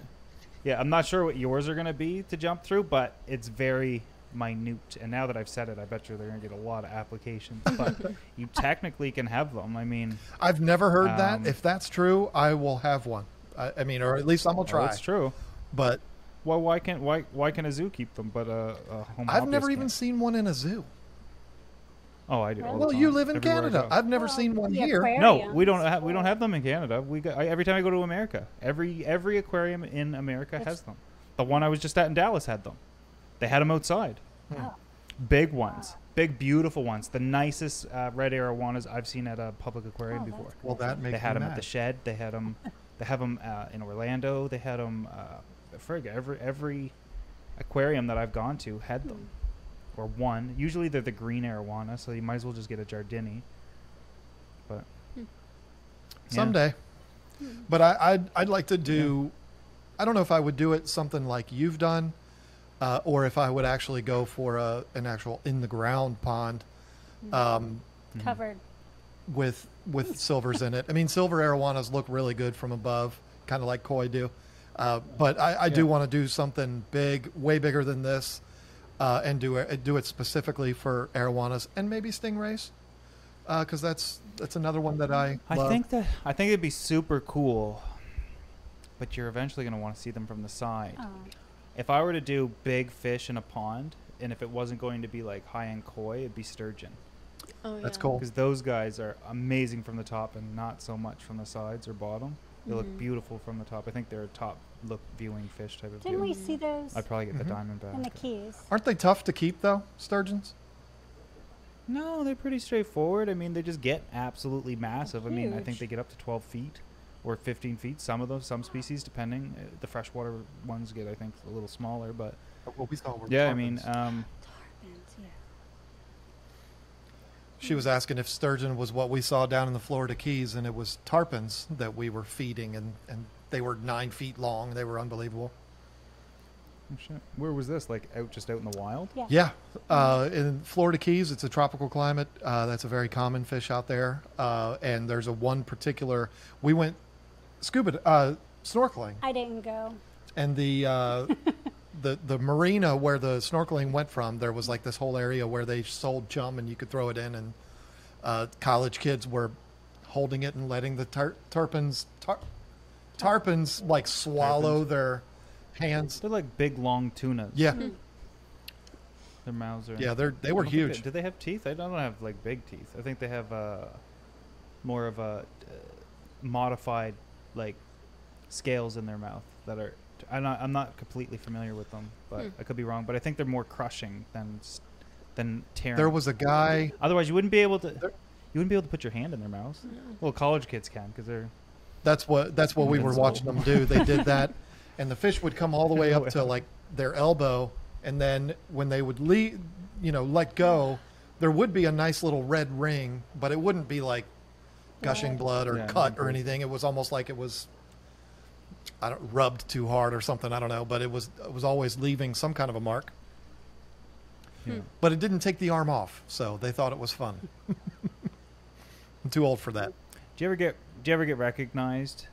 Yeah, I'm not sure what yours are going to be to jump through, but it's very minute. And now that I've said it, I bet you they're going to get a lot of applications. But you technically can have them. I mean, I've never heard um, that. If that's true, I will have one. I, I mean, or at least I'm gonna try. It's true, but well, why can't why why can a zoo keep them? But uh, a home I've never can't. even seen one in a zoo. Oh, I do. All well, you live in Everywhere Canada. I've never well, seen one here. Aquariums. No, we don't. Ha we don't have them in Canada. We go, I, every time I go to America, every every aquarium in America That's has them. The one I was just at in Dallas had them. They had them outside. Wow. Big ones. Wow. Big, beautiful ones. The nicest uh, red arowanas I've seen at a public aquarium oh, before. Cool. Well, that makes They had them mad. at the shed. They had them. They have them uh, in Orlando. They had them. Uh, frig, every every aquarium that I've gone to had them. Hmm. Or one. Usually they're the green arowana, so you might as well just get a Giardini. But hmm. yeah. someday. Hmm. But I, I'd I'd like to do. Yeah. I don't know if I would do it something like you've done, uh, or if I would actually go for a an actual in the ground pond, um, covered with with silvers in it. I mean, silver arowanas look really good from above, kind of like koi do. Uh, but I, I yeah. do want to do something big, way bigger than this. Uh, and do it, do it specifically for arowanas and maybe stingrays, because uh, that's that's another one that I. I love. think that I think it'd be super cool, but you're eventually going to want to see them from the side. Oh. If I were to do big fish in a pond, and if it wasn't going to be like high-end koi, it'd be sturgeon. Oh, yeah. That's cool, because those guys are amazing from the top and not so much from the sides or bottom. They look mm-hmm. beautiful from the top. I think they're a top look viewing fish type of. Didn't deal. we see those? I'd probably get mm-hmm. the diamond back. And the keys. Aren't they tough to keep though, sturgeons? No, they're pretty straightforward. I mean, they just get absolutely massive. Huge. I mean, I think they get up to twelve feet. or fifteen feet. Some of those, some species, depending. The freshwater ones get, I think, a little smaller, but what we saw were yeah, tarpons. I mean, um, tarpons, yeah. She was asking if sturgeon was what we saw down in the Florida Keys, and it was tarpons that we were feeding, and and they were nine feet long. They were unbelievable. Oh, shit. Where was this? Like out, just out in the wild? Yeah. Yeah. Uh, in Florida Keys, it's a tropical climate. Uh, that's a very common fish out there. Uh, and there's a one particular. We went scuba uh, snorkeling. I didn't go. And the uh, the the marina where the snorkeling went from, there was like this whole area where they sold chum, and you could throw it in, and uh, college kids were holding it and letting the tar tarpons tar tarpons like swallow tarpons. their. Hands. They're like big, long tunas. Yeah. Mm-hmm. Their mouths are. Yeah, they're they were huge. They, do they have teeth? I don't have like big teeth. I think they have uh, more of a uh, modified like scales in their mouth that are. I'm not I'm not completely familiar with them, but mm. I could be wrong. But I think they're more crushing than than tearing. There was a guy. Otherwise, you wouldn't be able to. There, you wouldn't be able to put your hand in their mouths. No. Well, college kids can, because they're. That's what that's what invincible. We were watching them do. They did that. And the fish would come all the way up to like their elbow, and then when they would leave, you know, let go, there would be a nice little red ring, but it wouldn't be like gushing blood or yeah, cut or anything. It was almost like it was, I don't, rubbed too hard or something. I don't know, but it was it was always leaving some kind of a mark. Yeah. But it didn't take the arm off, so they thought it was fun. I'm too old for that. Do you ever get do you ever get recognized?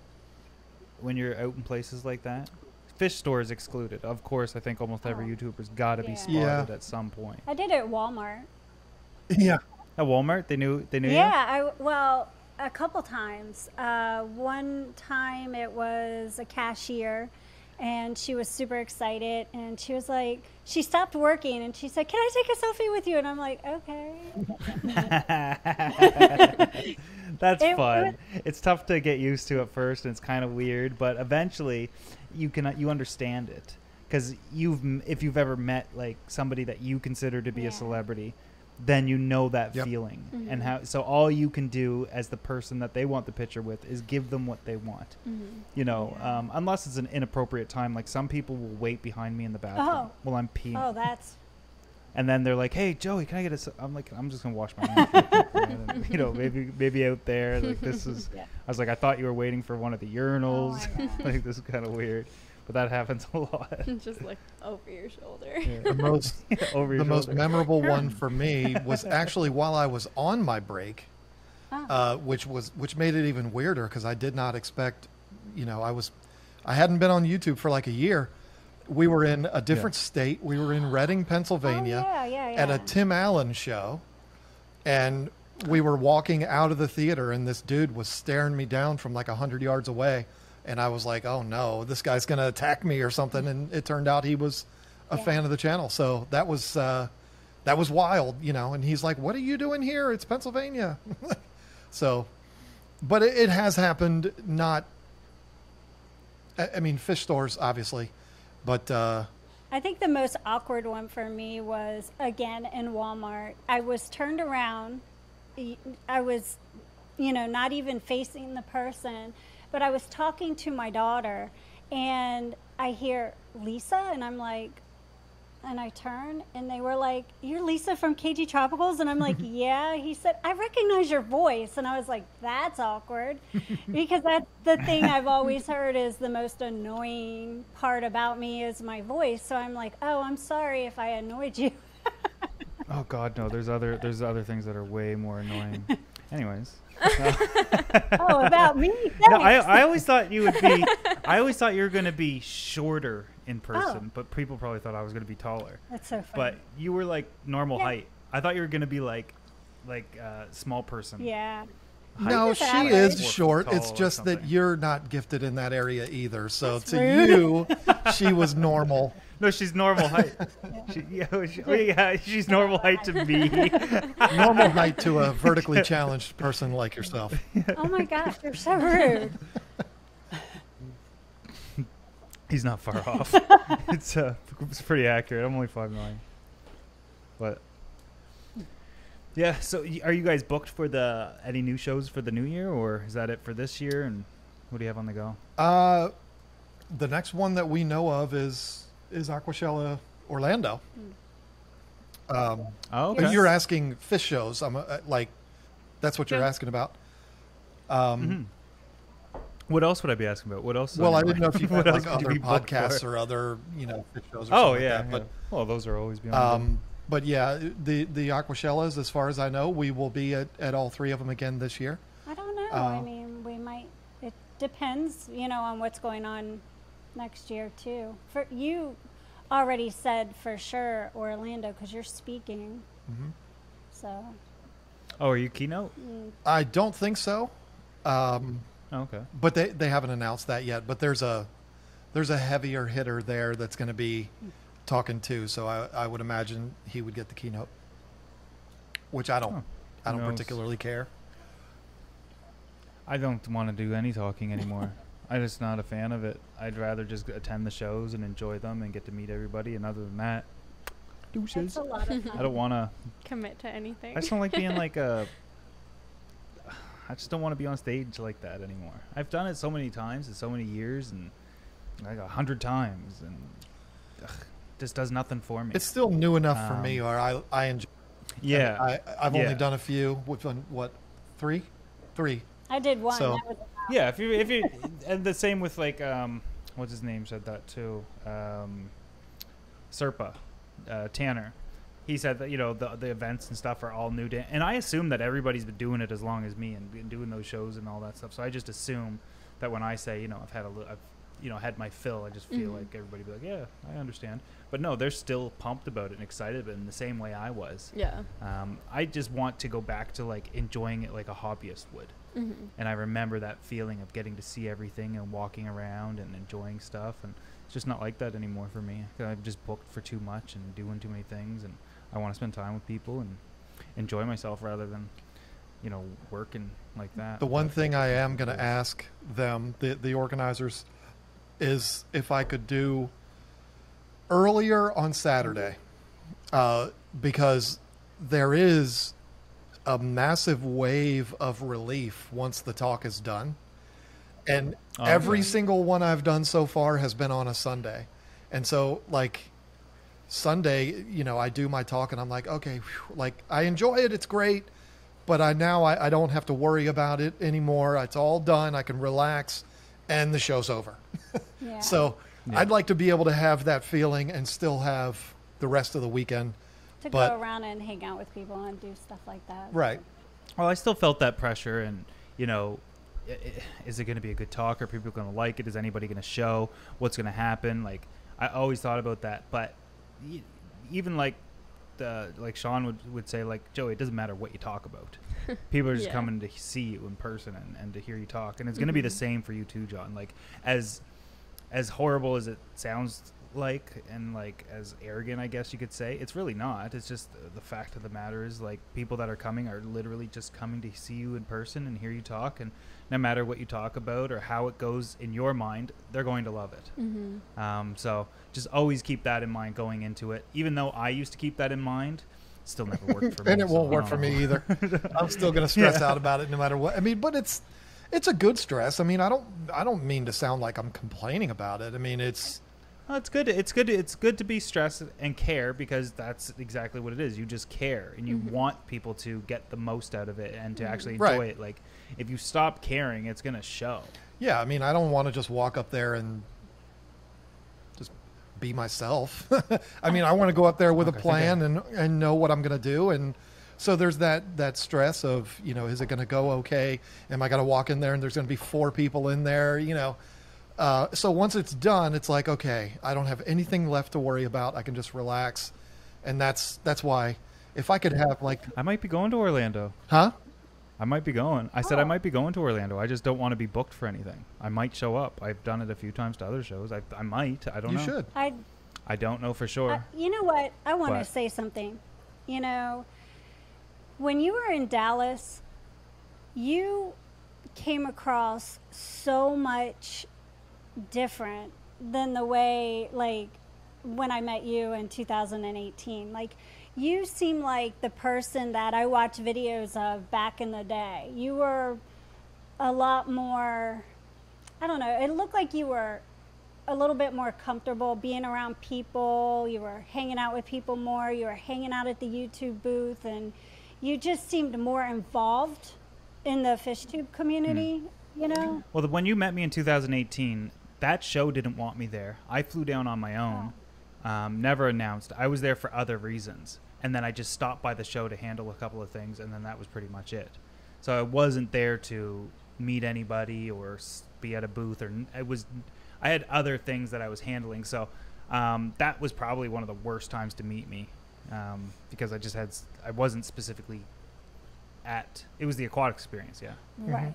When you're out in places like that? Fish stores excluded. Of course, I think almost oh. every YouTuber's got to yeah. be spotted yeah. at some point. I did it at Walmart. Yeah. At Walmart? They knew They knew. Yeah. You? I, well, a couple times. Uh, one time it was a cashier, and she was super excited, and she was like, she stopped working, and she said, "Can I take a selfie with you?" And I'm like, okay. That's it fun. Was, it's tough to get used to at first, and it's kind of weird, but eventually you can you understand it, because you've if you've ever met like somebody that you consider to be yeah. a celebrity, then you know that yep. feeling mm-hmm. and how. So all you can do as the person that they want the picture with is give them what they want, mm-hmm. you know, yeah. um, unless it's an inappropriate time. Like some people will wait behind me in the bathroom oh. while I'm peeing. Oh, that's. And then they're like, "Hey, Joey, can I get a?" I'm like, "I'm just gonna wash my hands." You know, maybe maybe out there, like this is. Yeah. I was like, "I thought you were waiting for one of the urinals." Oh, like this is kind of weird, but that happens a lot. Just like over your shoulder. Yeah. The most yeah, over your the shoulder. most memorable one for me was actually while I was on my break, oh. uh, which was which made it even weirder because I did not expect, you know, I was, I hadn't been on YouTube for like a year. We were in a different yeah. state. We were in Reading, Pennsylvania, oh, yeah, yeah, yeah. at a Tim Allen show. And we were walking out of the theater, and this dude was staring me down from like a hundred yards away. And I was like, oh, no, this guy's going to attack me or something. And it turned out he was a yeah. fan of the channel. So that was uh, that was wild, you know. And he's like, "What are you doing here? It's Pennsylvania." So, but it, it has happened. Not, I, I mean, fish stores, obviously. But uh, I think the most awkward one for me was, again, in Walmart. I was turned around. I was, you know, not even facing the person, but I was talking to my daughter, and I hear Lisa, and I'm like, and I turn, and they were like, "You're Lisa from K G Tropicals?" And I'm like, "Yeah." He said, "I recognize your voice." And I was like, that's awkward, because that's the thing I've always heard is the most annoying part about me is my voice. So I'm like, oh, I'm sorry if I annoyed you. Oh, God, no. There's other there's other things that are way more annoying. Anyways. Oh, about me? No, I, I always thought you would be, I always thought you were going to be shorter in person, oh. but people probably thought I was going to be taller. That's so funny. But you were like normal yeah. height. I thought you were going to be like, like uh, small person. Yeah. Height. No, she Four is short. It's just that you're not gifted in that area either. So That's to rude. you, she was normal. No, she's normal height. She, yeah, she, oh, yeah, she's normal height to me. Normal height to a vertically challenged person like yourself. Oh my gosh, you're so rude. He's not far off. It's uh, it's pretty accurate. I'm only five nine. But yeah, so are you guys booked for the any new shows for the new year, or is that it for this year? And What do you have on the go? Uh, the next one that we know of is is Aquashella Orlando. Mm. Um, oh, okay. You're asking fish shows. I'm uh, like, that's what you're yeah. asking about. Um, mm-hmm. What else would I be asking about? What else? Well, I didn't know if you had like other podcasts or other, you know, fish shows or oh, something yeah, like that. But, yeah. Well, those are always beyond. Um, but yeah, the, the Aquashellas, as far as I know, we will be at, at all three of them again this year. I don't know. Uh, I mean, we might. It depends, you know, on what's going on next year, too. For you already said for sure Orlando because you're speaking. Mm-hmm. So. Oh, are you keynote? Mm. I don't think so. Um, Okay. But they, they haven't announced that yet. But there's a there's a heavier hitter there that's going to be talking to. So I, I would imagine he would get the keynote, which I don't huh. I don't knows. particularly care. I don't want to do any talking anymore. I'm just not a fan of it. I'd rather just attend the shows and enjoy them and get to meet everybody. And other than that, deuces. That's a lot of fun. I don't want to commit to anything. I just don't like being like a. I just don't want to be on stage like that anymore. I've done it so many times in so many years and like a hundred times and ugh, just does nothing for me. It's still new enough um, for me or I, I enjoy it. Yeah. I, I, I've yeah. only done a few. We've done what? Three? Three. I did one. So. That was yeah. If you, if you, and the same with like, um, what's his name said that too? Um, Serpa, uh, Tanner. He said that, you know, the the events and stuff are all new to, and I assume that everybody's been doing it as long as me and, and doing those shows and all that stuff. So I just assume that when I say, you know, I've had a little, I've, you know, had my fill, I just feel mm-hmm. like everybody be like, yeah, I understand. But no, they're still pumped about it and excited, but in the same way I was. Yeah. Um, I just want to go back to like enjoying it like a hobbyist would. Mm-hmm. And I remember that feeling of getting to see everything and walking around and enjoying stuff, and it's just not like that anymore for me. I've just booked for too much and doing too many things, and I want to spend time with people and enjoy myself rather than, you know, working like that. The one but thing I am going to ask them, the, the organizers, is if I could do earlier on Saturday, uh, because there is a massive wave of relief once the talk is done. And oh, every yeah. single one I've done so far has been on a Sunday. And so, like... Sunday, you know, I do my talk and I'm like, okay, whew, like I enjoy it. It's great. But I now I, I don't have to worry about it anymore. It's all done. I can relax and the show's over. Yeah. So yeah. I'd like to be able to have that feeling and still have the rest of the weekend. To but, go around and hang out with people and do stuff like that. Right. Well, I still felt that pressure and, you know, is it going to be a good talk? Are people going to like it? Is anybody going to show? What's going to happen? Like I always thought about that, but even like the like Sean would, would say like, Joey, it doesn't matter what you talk about. People are just yeah. coming to see you in person and, and to hear you talk. And it's going to mm-hmm. be the same for you too, John. Like as as horrible as it sounds like and like as arrogant, I guess you could say, it's really not. It's just the, the fact of the matter is like people that are coming are literally just coming to see you in person and hear you talk. And no matter what you talk about or how it goes in your mind, they're going to love it. Mm-hmm. Um, so just always keep that in mind going into it. Even though I used to keep that in mind, it still never worked for me. And it so won't work for me either. I'm still going to stress yeah. out about it no matter what. I mean, but it's it's a good stress. I mean, I don't I don't mean to sound like I'm complaining about it. I mean, it's oh, it's good. It's good. It's good to be stressed and care because that's exactly what it is. You just care and you mm-hmm. want people to get the most out of it and to mm-hmm. actually enjoy right. it. Like if you stop caring, it's going to show. Yeah. I mean, I don't want to just walk up there and just be myself. I mean, I want to go up there with okay, a plan and, and know what I'm going to do. And so there's that, that stress of, you know, is it going to go okay? Am I going to walk in there and there's going to be four people in there, you know? Uh, so once it's done, it's like, okay, I don't have anything left to worry about. I can just relax. And that's that's why if I could have like... I might be going to Orlando. Huh? I might be going. I oh. said I might be going to Orlando. I just don't want to be booked for anything. I might show up. I've done it a few times to other shows. I, I might. I don't you know. You should. I, I don't know for sure. I, you know what? I want but. to say something. You know, when you were in Dallas, you came across so much... different than the way like when I met you in two thousand eighteen. Like you seem like the person that I watched videos of back in the day. You were a lot more I don't know, it looked like you were a little bit more comfortable being around people. You were hanging out with people more. You were hanging out at the YouTube booth, and you just seemed more involved in the fish tube community, mm. you know? Well, the, when you met me in two thousand eighteen, that show didn't want me there. I flew down on my own, oh. um, never announced. I was there for other reasons. And then I just stopped by the show to handle a couple of things, and then that was pretty much it. So I wasn't there to meet anybody or be at a booth, or it was, I had other things that I was handling. So um, that was probably one of the worst times to meet me, um, because I just had, I wasn't specifically at, it was the Aquatic Experience. Yeah. Right.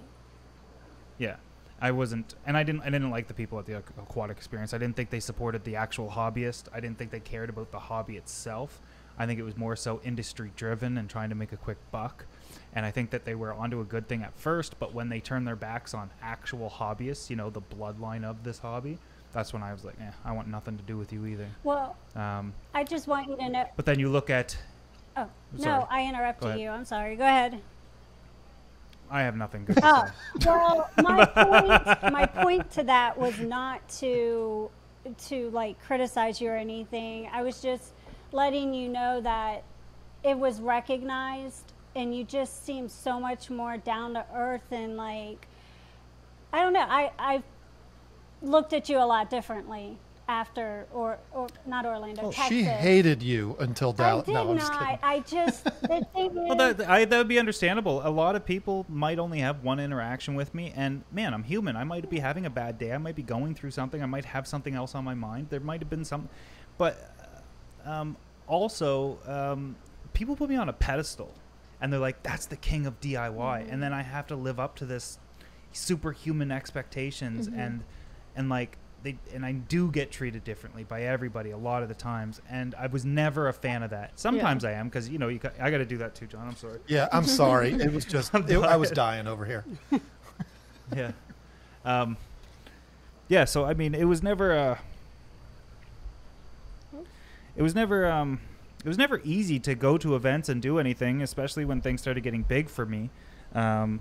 Yeah. I wasn't, and I didn't, I didn't like the people at the Aquatic Experience. I didn't think they supported the actual hobbyist. I didn't think they cared about the hobby itself. I think it was more so industry driven and trying to make a quick buck. And I think that they were onto a good thing at first, but when they turned their backs on actual hobbyists, you know, the bloodline of this hobby, that's when I was like, eh, I want nothing to do with you either. Well, um, I just want you to know. But then you look at. Oh, sorry. No, I interrupted you. I'm sorry. Go ahead. I have nothing good to oh. say. Well, my point, my point to that was not to, to like criticize you or anything. I was just letting you know that it was recognized, and you just seem so much more down to earth, and like, I don't know, I, I've looked at you a lot differently after, or, or not Orlando, well, Texas. She hated you until Dallas. I did no, not. I just, the thing is, well, that, I, that would be understandable. A lot of people might only have one interaction with me, and man, I'm human. I might be having a bad day. I might be going through something. I might have something else on my mind. There might have been some, but um, also um, people put me on a pedestal. And they're like, that's the king of D I Y. Mm-hmm. And then I have to live up to this superhuman expectations. Mm-hmm. And and like they and I do get treated differently by everybody a lot of the times. And I was never a fan of that. Sometimes yeah. I am, because, you know, you got, I got to do that too, John. I'm sorry. Yeah, I'm sorry. It was just, it, I was dying over here. yeah. Um, yeah, so, I mean, it was never, uh, it was never, um, it was never easy to go to events and do anything, especially when things started getting big for me. Um,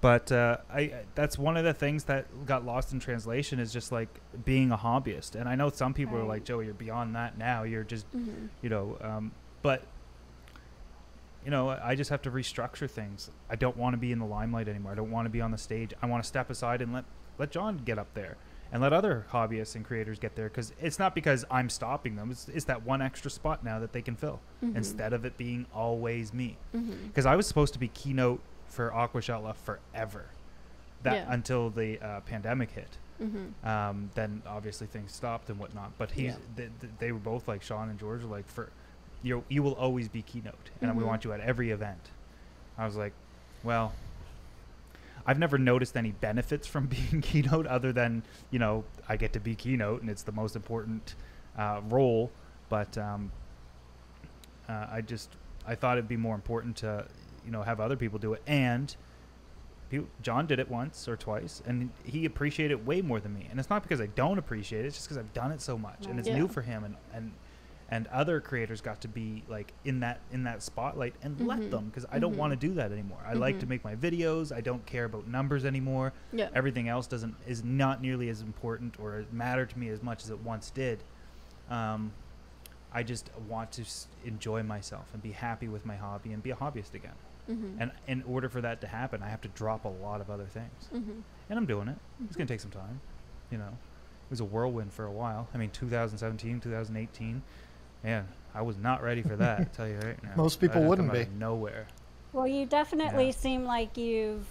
but uh, I, that's one of the things that got lost in translation, is just like being a hobbyist. And I know some people right. are like, Joey, you're beyond that now. You're just, mm-hmm. you know, um, but, you know, I just have to restructure things. I don't want to be in the limelight anymore. I don't want to be on the stage. I want to step aside and let, let John get up there. And let other hobbyists and creators get there, because it's not because I'm stopping them. It's, it's that one extra spot now that they can fill, mm-hmm. instead of it being always me. Because mm-hmm. I was supposed to be keynote for Aquashella forever, that yeah. until the uh, pandemic hit. Mm-hmm. um, then obviously things stopped and whatnot. But he, yeah. th th they were both like, Sean and George were like, "For you, you will always be keynote, and mm-hmm. we want you at every event." I was like, well. I've never noticed any benefits from being keynote, other than, you know, I get to be keynote and it's the most important uh, role. But um, uh, I just, I thought it'd be more important to, you know, have other people do it. And people, John did it once or twice, and he appreciated it way more than me. And it's not because I don't appreciate it, it's just because I've done it so much, and it's yeah. new for him. And, and, and other creators got to be like in that, in that spotlight, and mm-hmm. let them, because I don't mm-hmm. want to do that anymore. I mm-hmm. like to make my videos. I don't care about numbers anymore. Yeah. Everything else doesn't, is not nearly as important or matter to me as much as it once did. Um, I just want to s enjoy myself and be happy with my hobby and be a hobbyist again. Mm-hmm. And in order for that to happen, I have to drop a lot of other things. Mm-hmm. And I'm doing it. Mm-hmm. It's going to take some time, you know. It was a whirlwind for a while. I mean, two thousand seventeen, two thousand eighteen. Man, I was not ready for that, I tell you right now. Most people wouldn't be. Nowhere. Well, you definitely yeah. seem like you've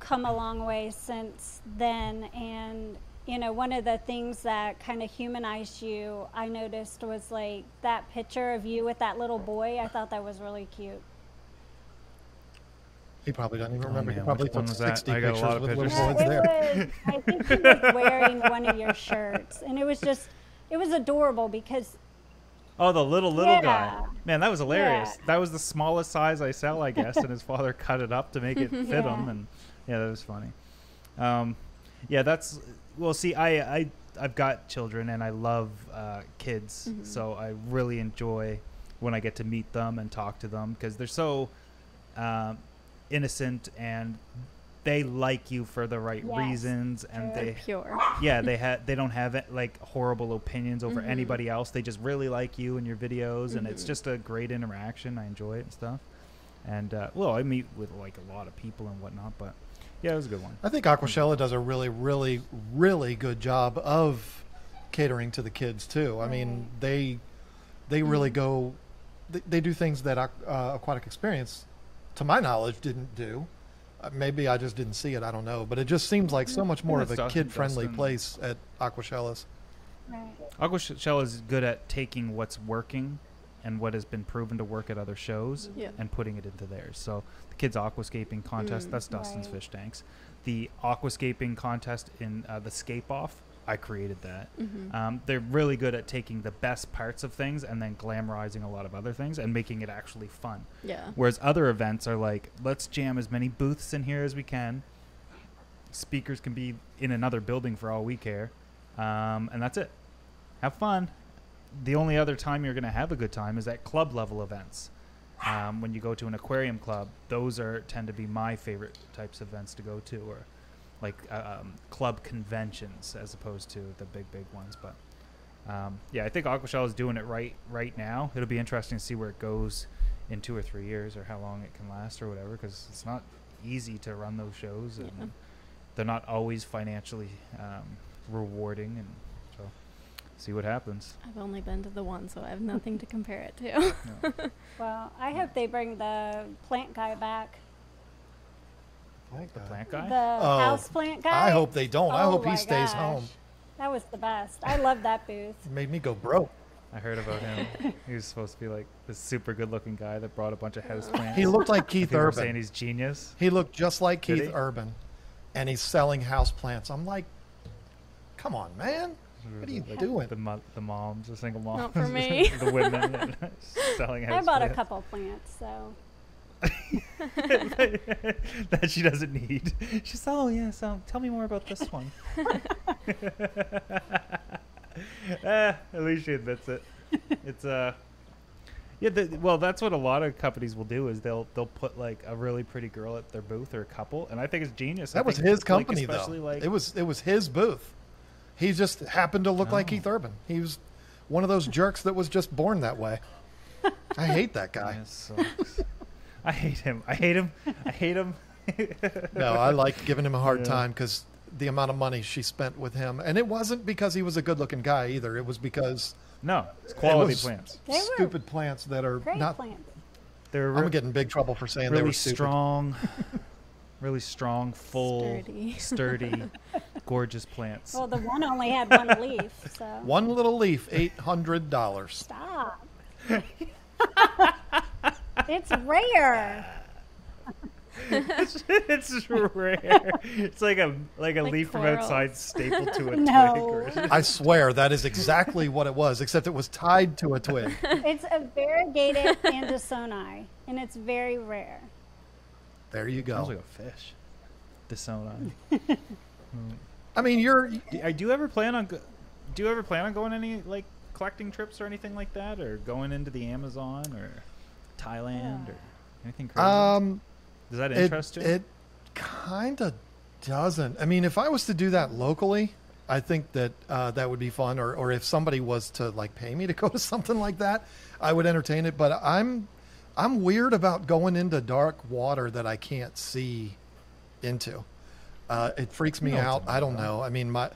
come a long way since then. And, you know, one of the things that kind of humanized you, I noticed, was like that picture of you with that little boy. I thought that was really cute. He probably doesn't even oh, remember. Man, he probably took sixty I pictures got with pictures. Little boys yeah, there. Was, I think he was wearing one of your shirts. And it was just, it was adorable, because... Oh, the little, little yeah. guy. Man, that was hilarious. Yeah. That was the smallest size I sell, I guess, and his father cut it up to make it fit yeah. him. And yeah, that was funny. Um, yeah, that's, well, see, I, I, I've got children, and I love uh, kids. Mm-hmm. So I really enjoy when I get to meet them and talk to them, because they're so uh, innocent, and they like you for the right yes. reasons, and they're they pure. Yeah, they have they don't have it, like horrible opinions over mm-hmm. anybody else. They just really like you and your videos, mm-hmm. and it's just a great interaction. I enjoy it and stuff. And uh, well, I meet with like a lot of people and whatnot, but yeah, it was a good one. I think Aquashella does a really, really, really good job of catering to the kids too. I mean, they they really go. They, they do things that uh, Aquatic Experience, to my knowledge, didn't do. Uh, maybe I just didn't see it. I don't know, but it just seems like so much more of a kid-friendly place at Aquashella's. Right. Aquashella is good at taking what's working and what has been proven to work at other shows yeah. and putting it into theirs. So the kids' aquascaping contest, mm, that's Dustin's right. fish tanks. The aquascaping contest in uh, the Scape Off, I created that. Mm-hmm. um, they're really good at taking the best parts of things and then glamorizing a lot of other things and making it actually fun. Yeah. Whereas other events are like, let's jam as many booths in here as we can. Speakers can be in another building for all we care. Um, and that's it. Have fun. The only other time you're going to have a good time is at club level events. Um, when you go to an aquarium club, those are tend to be my favorite types of events to go to, or like uh, um, club conventions as opposed to the big, big ones. But um, yeah, I think Aquashella is doing it right right now. It'll be interesting to see where it goes in two or three years, or how long it can last or whatever, because it's not easy to run those shows. And yeah. they're not always financially um, rewarding, and see what happens. I've only been to the one, so I have nothing to compare it to. No. Well, I hope they bring the plant guy back. Plant guy? The plant guy? The oh, house plant guy? I hope they don't. Oh, I hope he stays gosh. home. That was the best. I love that booth. It made me go broke. I heard about him. He was supposed to be like this super good-looking guy that brought a bunch of house plants. He looked like Keith Urban. Saying he's genius. He looked just like Did Keith he? Urban, and he's selling house plants. I'm like, come on, man. What are you like doing? The, mo the moms, the single moms. Not for me. The women selling house I bought plants. a couple plants, so. That she doesn't need. She's like, oh, yeah, so tell me more about this one. Ah, at least she admits it. It's, uh, yeah, the, well, that's what a lot of companies will do, is they'll they'll put, like, a really pretty girl at their booth, or a couple, and I think it's genius. That I was his company, like, though. Like, it was, it was his booth. He just happened to look oh. like Keith Urban. He was one of those jerks that was just born that way. I hate that guy. I hate him. I hate him. I hate him. No, I like giving him a hard yeah. time, because the amount of money she spent with him. And it wasn't because he was a good-looking guy either. It was because... No, it's quality it plants. They stupid plants that are great not... plants. They're I'm getting in big trouble for saying really they were stupid. Strong... Really strong, full, sturdy, sturdy gorgeous plants. Well, the one only had one leaf, so. One little leaf, eight hundred dollars. Stop. It's rare. it's, it's rare. It's like a like a like leaf coral. From outside stapled to a no. twig. I swear that is exactly what it was, except it was tied to a twig. It's a variegated andesonii, and it's very rare. There you go. Sounds like a fish. Dishonored. mm. I mean, you're. Do, do you ever plan on? Go, do you ever plan on going any like collecting trips or anything like that, or going into the Amazon or Thailand yeah. or anything crazy? Um, does that interest it, you? It kind of doesn't. I mean, if I was to do that locally, I think that uh, that would be fun. Or, or if somebody was to like pay me to go to something like that, I would entertain it. But I'm. I'm weird about going into dark water that I can't see into. Uh, it freaks me no, out. I don't know. I mean, my,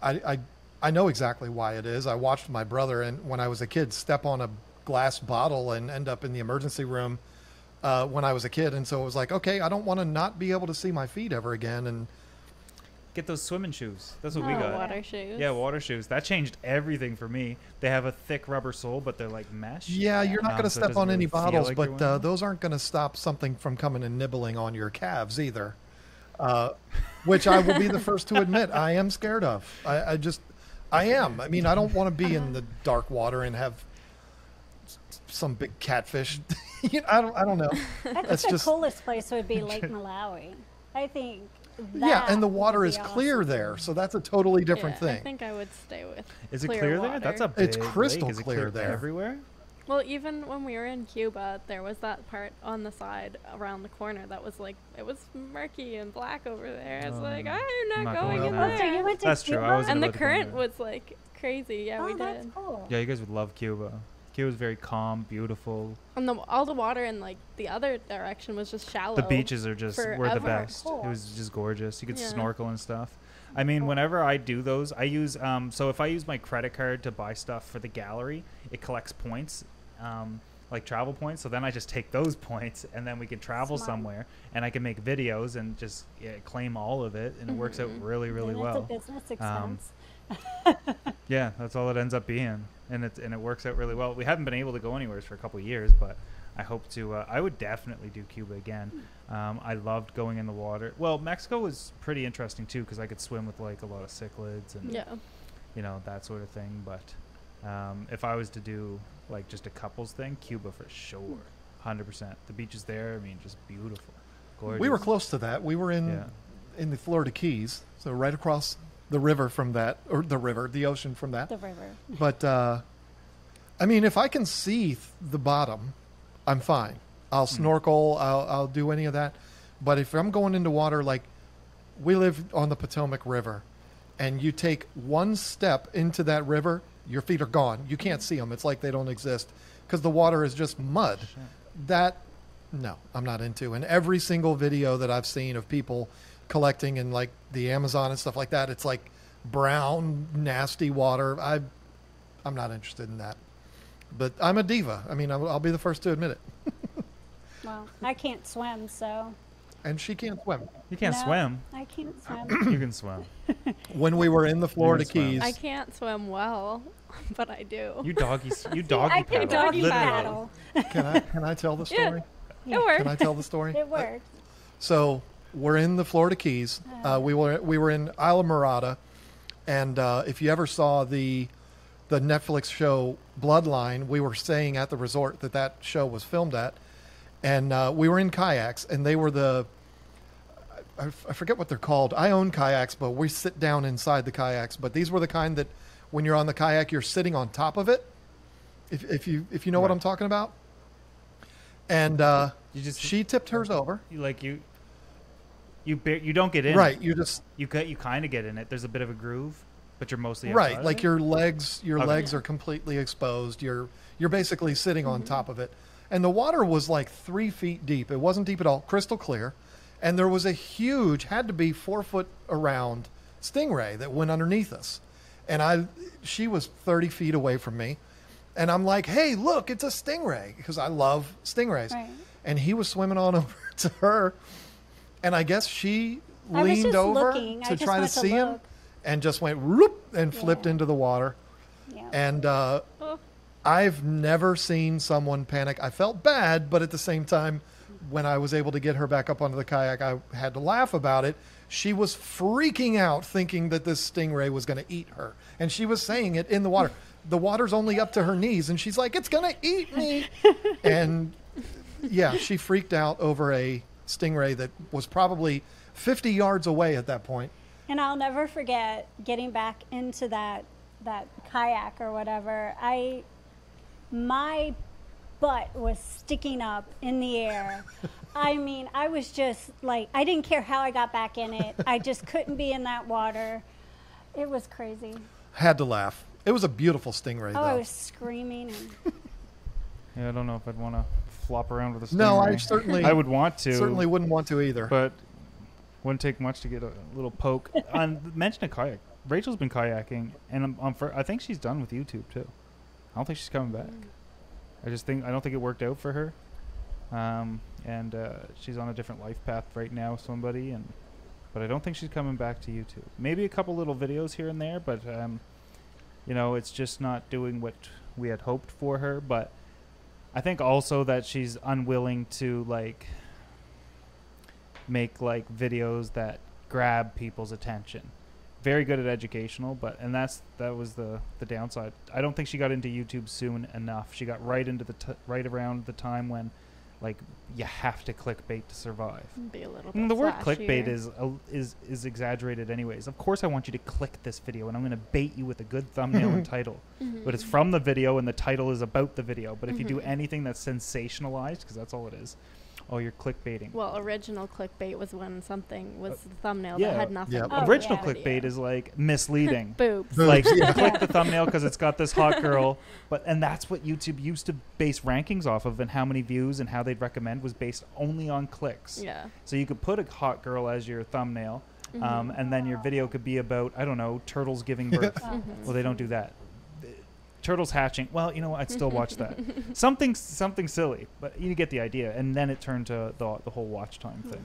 I, I, I know exactly why it is. I watched my brother, and when I was a kid, step on a glass bottle and end up in the emergency room uh, when I was a kid. And so it was like, okay, I don't want to not be able to see my feet ever again. And get those swimming shoes. That's what oh, we got. Water shoes. Yeah, water shoes. That changed everything for me. They have a thick rubber sole, but they're like mesh. Yeah, you're not um, going to so step on really any bottles, like but uh, those aren't going to stop something from coming and nibbling on your calves either, uh, which I will be the first to admit I am scared of. I, I just, I am. I mean, I don't want to be in the dark water and have some big catfish. you know, I don't. I don't know. I think That's the just... coolest place would be Lake Malawi. I think. That yeah, and the water is awesome. Clear there, so that's a totally different yeah, thing. I think I would stay with. Is it clear water. there? That's a big It's crystal lake. Is it clear, clear there everywhere. Well, even when we were in Cuba, there was that part on the side around the corner that was like, it was murky and black over there. It's um, like, I'm not, not going, going in there. So you went to that's Cuba? True. I was and the current was like crazy. Yeah, oh, we did. That's cool. Yeah, you guys would love Cuba. Cuba was very calm, beautiful. And the, all the water in like the other direction was just shallow. The beaches are just forever. were the best. Cool. It was just gorgeous. You could yeah. snorkel and stuff. I mean, whenever I do those, I use, um, so if I use my credit card to buy stuff for the gallery, it collects points, um, like travel points. So then I just take those points and then we can travel Smart. somewhere and I can make videos and just yeah, claim all of it. And mm-hmm. it works out really, really yeah, well. That's a business expense. Um, yeah, that's all it ends up being. And it, and it works out really well. We haven't been able to go anywhere for a couple of years, but I hope to, uh, I would definitely do Cuba again. Um, I loved going in the water. Well, Mexico was pretty interesting too, because I could swim with like a lot of cichlids and, yeah. you know, that sort of thing. But um, if I was to do like just a couples thing, Cuba for sure, one hundred percent. The beaches there, I mean, just beautiful, gorgeous. We were close to that. We were in, yeah. in the Florida Keys, so right across the river from that, or the river, the ocean from that. The river. But, uh, I mean, if I can see th- the bottom, I'm fine. I'll snorkel. I'll, I'll do any of that. But if I'm going into water, like we live on the Potomac River, and you take one step into that river, your feet are gone. You can't see them. It's like they don't exist because the water is just mud. Shit. That, no, I'm not into. And every single video that I've seen of people collecting in like the Amazon and stuff like that, it's like brown, nasty water. I, I'm not interested in that. But I'm a diva. I mean, I'll, I'll be the first to admit it. Well, I can't swim, so. And she can't swim. You can't no, swim. I can't swim. You can swim. When we were in the Florida Keys. I can't swim well, but I do. You doggy, you doggy I paddle. I can doggy paddle. Can I, can I tell the story? Yeah. It worked. Can I tell the story? It worked. Uh, so we're in the Florida Keys. Uh, we were we were in Isla Mirada. And uh, if you ever saw the... the Netflix show Bloodline, we were staying at the resort that that show was filmed at. And uh, we were in kayaks, and they were the, I, I forget what they're called. I own kayaks, but we sit down inside the kayaks. But these were the kind that when you're on the kayak, you're sitting on top of it. If, if you if you know right. what I'm talking about. And uh, you just, she tipped hers over. You like you, you, bear, you don't get in. Right. You just, you, you kind of get in it. There's a bit of a groove. But you're mostly right, like your legs, your okay. legs are completely exposed. You're you're basically sitting mm-hmm. on top of it, and the water was like three feet deep. It wasn't deep at all, crystal clear, and there was a huge, had to be four foot around stingray that went underneath us, and I, she was thirty feet away from me, and I'm like, hey, look, it's a stingray because I love stingrays, right. and he was swimming on over to her, and I guess she I leaned over looking. to try to see to him. And just went whoop and flipped yeah. into the water. Yeah. And uh, oh. I've never seen someone panic. I felt bad, but at the same time, when I was able to get her back up onto the kayak, I had to laugh about it. She was freaking out thinking that this stingray was going to eat her. And she was saying it in the water. The water's only up to her knees. And she's like, it's going to eat me. And yeah, she freaked out over a stingray that was probably fifty yards away at that point. And I'll never forget getting back into that that kayak or whatever. I, my butt was sticking up in the air. I mean, I was just like, I didn't care how I got back in it. I just couldn't be in that water. It was crazy. Had to laugh. It was a beautiful stingray, oh, though. I was screaming. And yeah, I don't know if I'd want to flop around with a stingray. No, I certainly. I would want to. Certainly wouldn't want to either. But. Wouldn't take much to get a little poke. On mention of kayak, Rachel's been kayaking, and I'm, I'm for, I think she's done with YouTube too. I don't think she's coming back. I just think I don't think it worked out for her, um, and uh, she's on a different life path right now with somebody. And but I don't think she's coming back to YouTube. Maybe a couple little videos here and there, but um, you know, it's just not doing what we had hoped for her. But I think also that she's unwilling to like. make like videos that grab people's attention. Very good at educational, but and that's that was the the downside. I don't think she got into YouTube soon enough. She got right into the t- right around the time when like you have to clickbait to survive. Be a little bit and the word flashier. Clickbait is uh, is is exaggerated anyways. Of course I want you to click this video and I'm going to bait you with a good thumbnail and title. Mm-hmm. But it's from the video and the title is about the video. But if mm-hmm. you do anything that's sensationalized, because that's all it is, oh, you're clickbaiting. Well, original clickbait was when something was uh, the thumbnail yeah, that had nothing. Yeah. Oh, original yeah, clickbait yeah. is like misleading. Boobs. Like yeah. click the thumbnail because it's got this hot girl. But and that's what YouTube used to base rankings off of, and how many views and how they'd recommend was based only on clicks. Yeah. So you could put a hot girl as your thumbnail, mm-hmm. um, and then your video could be about, I don't know, turtles giving birth. Mm-hmm. Well, they don't do that. Turtles hatching. Well, you know what? I'd still watch that. something something silly, but you get the idea. And then it turned to the, the whole watch time thing.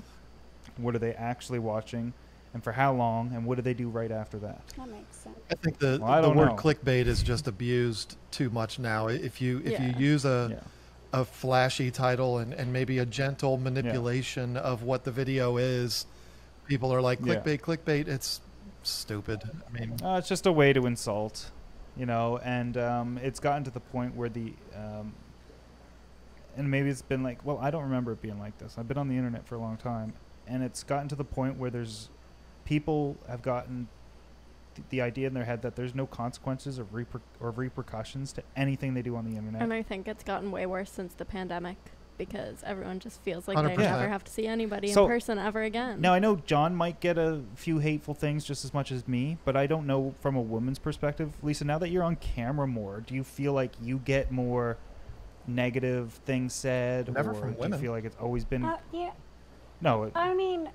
What are they actually watching and for how long, and what do they do right after that? That makes sense. I think the, well, the, the word know. clickbait is just abused too much now. If you if yeah. you use a yeah. a flashy title and, and maybe a gentle manipulation yeah. of what the video is, people are like, clickbait, yeah. clickbait. It's stupid. I mean, uh, it's just a way to insult. You know, and um, it's gotten to the point where the, um, and maybe it's been like, well, I don't remember it being like this. I've been on the internet for a long time, and it's gotten to the point where there's, people have gotten th the idea in their head that there's no consequences or, reper or repercussions to anything they do on the internet. And I think it's gotten way worse since the pandemic, because everyone just feels like they never have to see anybody so in person ever again. Now, I know John might get a few hateful things just as much as me, but I don't know from a woman's perspective. Lisa, now that you're on camera more, do you feel like you get more negative things said? Never or from women. Do you feel like it's always been... Uh, yeah. No. It, I mean...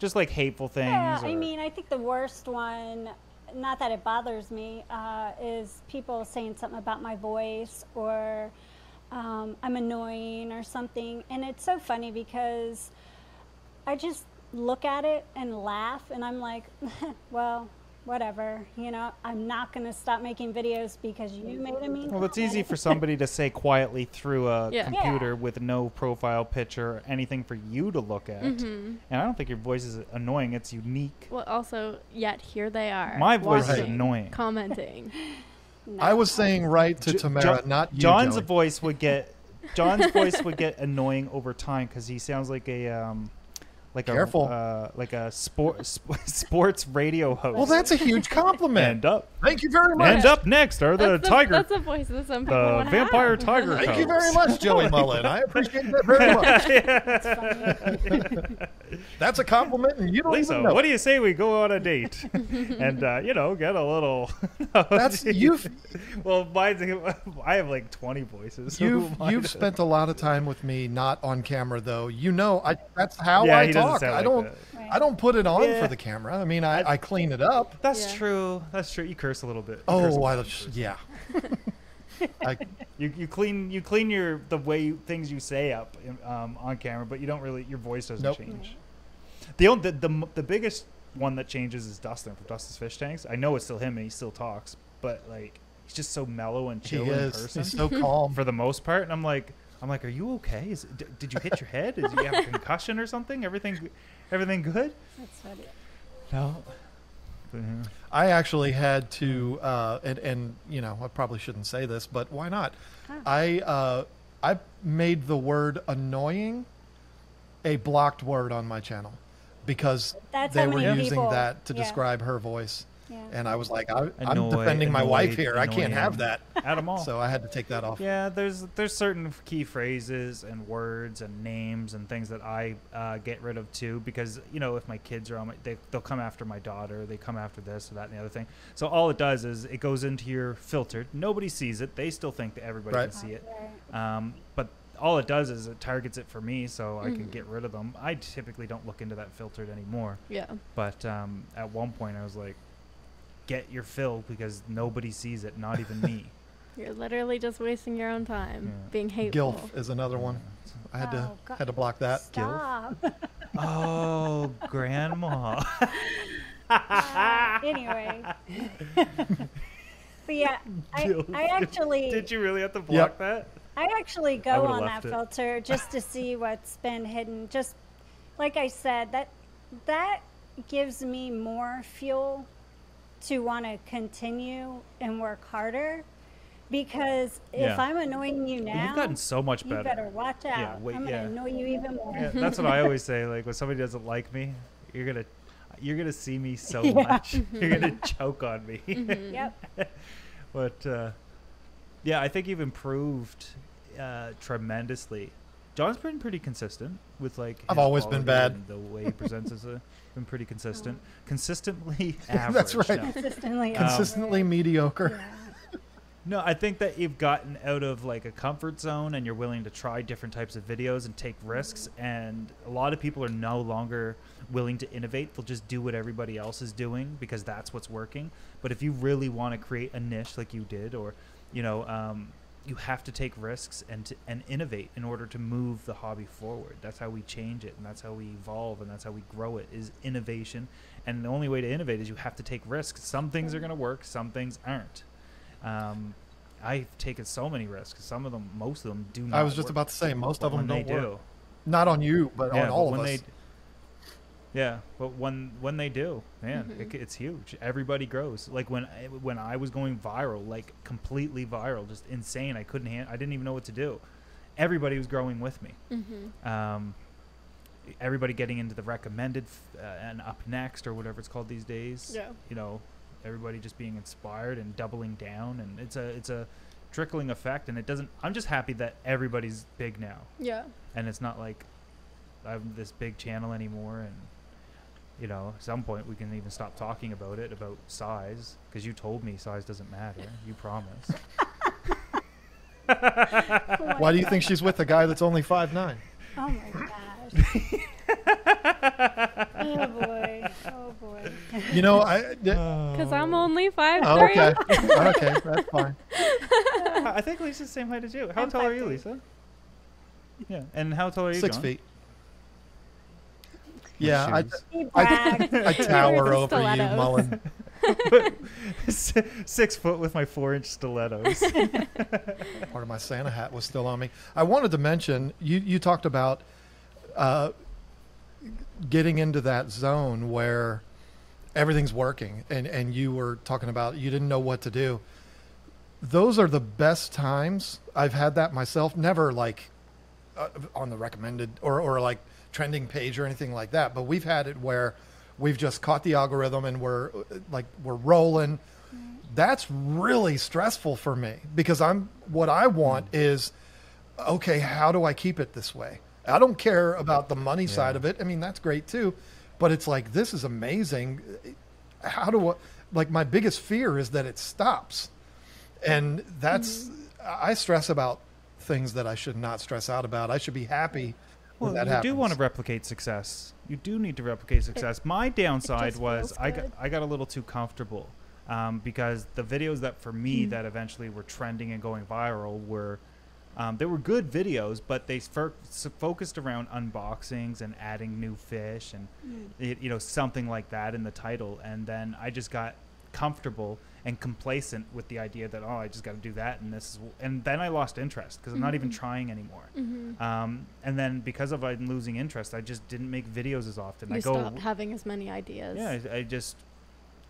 Just like hateful things. Yeah, I mean, I think the worst one, not that it bothers me, uh, is people saying something about my voice or... Um, I'm annoying or something. And it's so funny because I just look at it and laugh, and I'm like, well, whatever, you know, I'm not going to stop making videos because you made a mean. Well, it's easy for somebody to say quietly through a yeah. computer yeah. with no profile picture or anything for you to look at. Mm-hmm. And I don't think your voice is annoying. It's unique. Well, also, yet here they are. My voice watching, is annoying. Commenting. No. I was saying right to Tamara, John, not you, John's Joey. voice would get John's voice would get annoying over time because he sounds like a um, like Careful. a uh, like a sport sp sports radio host. Well, that's a huge compliment. End up, thank you very much. End up next are the that's a, tiger. That's a voice that some people want to have. Vampire tiger. Thank host. you very much, Joey Mullen. I appreciate that very much. That's, that's a compliment, and you don't Lisa, even know. What do you say we go on a date and uh, you know get a little? No, that's you. Well, mine's, I have like twenty voices. You've so you've spent a lot of time with me, not on camera though. You know, I that's how yeah, I talk. Like I don't. Right. I don't put it on yeah. for the camera. I mean, I, I clean it up. That's yeah. true. That's true. You curse a little bit. You oh, I, bit. yeah. I, you you clean you clean your the way you, things you say up um, on camera, but you don't really your voice doesn't nope. change. The, only, the the the biggest one that changes is Dustin from Dustin's Fish Tanks. I know it's still him and he still talks, but like he's just so mellow and chill he in is. person. He's so calm for the most part, and I'm like. I'm like, are you okay? Is, d did you hit your head? Did you have a concussion or something? Everything, everything good? That's funny. No. I actually had to, uh, and, and you know, I probably shouldn't say this, but why not? Huh. I, uh, I made the word annoying a blocked word on my channel because That's they were using people. that to yeah. describe her voice. Yeah. And I was like, I, annoyed, I'm defending my annoyed, wife here. I can't have that. At them all. So I had to take that off. Yeah, there's there's certain key phrases and words and names and things that I uh, get rid of too because, you know, if my kids are on my, they, they'll come after my daughter. They come after this or that and the other thing. So all it does is it goes into your filter. Nobody sees it. They still think that everybody right. can see it. Um, but all it does is it targets it for me so I mm. can get rid of them. I typically don't look into that filtered anymore. Yeah. But um, at one point I was like, get your fill because nobody sees it, not even me. You're literally just wasting your own time yeah. being hateful. Gilf is another one. I had oh, to God. had to block that. Stop. Gilf. Oh, grandma. Uh, anyway. But yeah, I, I actually. Did you really have to block yep. that? I actually go I on that it. filter just to see what's been hidden. Just like I said, that that gives me more fuel to want to continue and work harder Because if yeah. I'm annoying you now, you've gotten so much better. You better watch out. Yeah, wait, I'm gonna yeah. annoy you even more. Yeah, that's what I always say. Like when somebody doesn't like me, you're gonna, you're gonna see me so yeah. much. Mm-hmm. You're gonna choke on me. Mm-hmm. Yep. But uh, yeah, I think you've improved uh, tremendously. John's been pretty consistent with like. I've always been bad. The way he presents has been pretty consistent. Consistently average. That's right. No. Consistently. Um, Consistently mediocre. Yeah. No, I think that you've gotten out of like a comfort zone and you're willing to try different types of videos and take risks. And a lot of people are no longer willing to innovate. They'll just do what everybody else is doing because that's what's working. But if you really want to create a niche like you did, or, you know, um, you have to take risks and, to, and innovate in order to move the hobby forward. That's how we change it. And that's how we evolve. And that's how we grow it, is innovation. And the only way to innovate is you have to take risks. Some things are going to work. Some things aren't. Um, I've taken so many risks. Some of them, most of them do not. I was just work. about to say, most of them don't they work. Do. Not on you, but yeah, on but all of us. They, yeah, but when when they do, man, mm-hmm. it, it's huge. Everybody grows. Like when when I was going viral, like completely viral, just insane. I couldn't. Hand, I didn't even know what to do. Everybody was growing with me. Mm-hmm. Um, everybody getting into the recommended uh, and up next or whatever it's called these days. Yeah, you know. Everybody just being inspired and doubling down, and it's a it's a trickling effect, and it doesn't. I'm just happy that everybody's big now. Yeah. And it's not like I'm this big channel anymore, and you know, at some point we can even stop talking about it about size, because you told me size doesn't matter. You promised. Why do you think she's with a guy that's only five nine? Oh my gosh. Oh boy! Oh boy! You know, I because I'm only five oh, three. Okay, okay, that's fine. I think Lisa's the same height as you. How I'm tall are you, Lisa? Yeah, and how tall are you? Six John? feet. Yeah, I, I, I tower over stilettos. you, Mullen. Six foot with my four-inch stilettos. Part of my Santa hat was still on me. I wanted to mention you. You talked about. Uh, getting into that zone where everything's working, and and you were talking about you didn't know what to do. Those are the best times. I've had that myself. Never like uh, on the recommended or, or like trending page or anything like that, but we've had it where we've just caught the algorithm and we're like we're rolling. Mm-hmm. That's really stressful for me, because I'm what I want mm-hmm. is, okay, how do I keep it this way? I don't care about the money yeah. side of it. I mean, that's great too, but it's like, this is amazing. How do I, like my biggest fear is that it stops. And that's, mm-hmm. I stress about things that I should not stress out about. I should be happy well, when that you happens. You do want to replicate success. You do need to replicate success. It, my downside was I got, I got a little too comfortable um, because the videos that for me mm-hmm. that eventually were trending and going viral were, Um, they were good videos, but they f focused around unboxings and adding new fish and, mm. it, you know, something like that in the title. And then I just got comfortable and complacent with the idea that, oh, I just got to do that. And this is, and then I lost interest because I'm mm-hmm. not even trying anymore. Mm-hmm. um, and then because of I'm losing interest, I just didn't make videos as often. You I go stopped having as many ideas. Yeah, I, I just,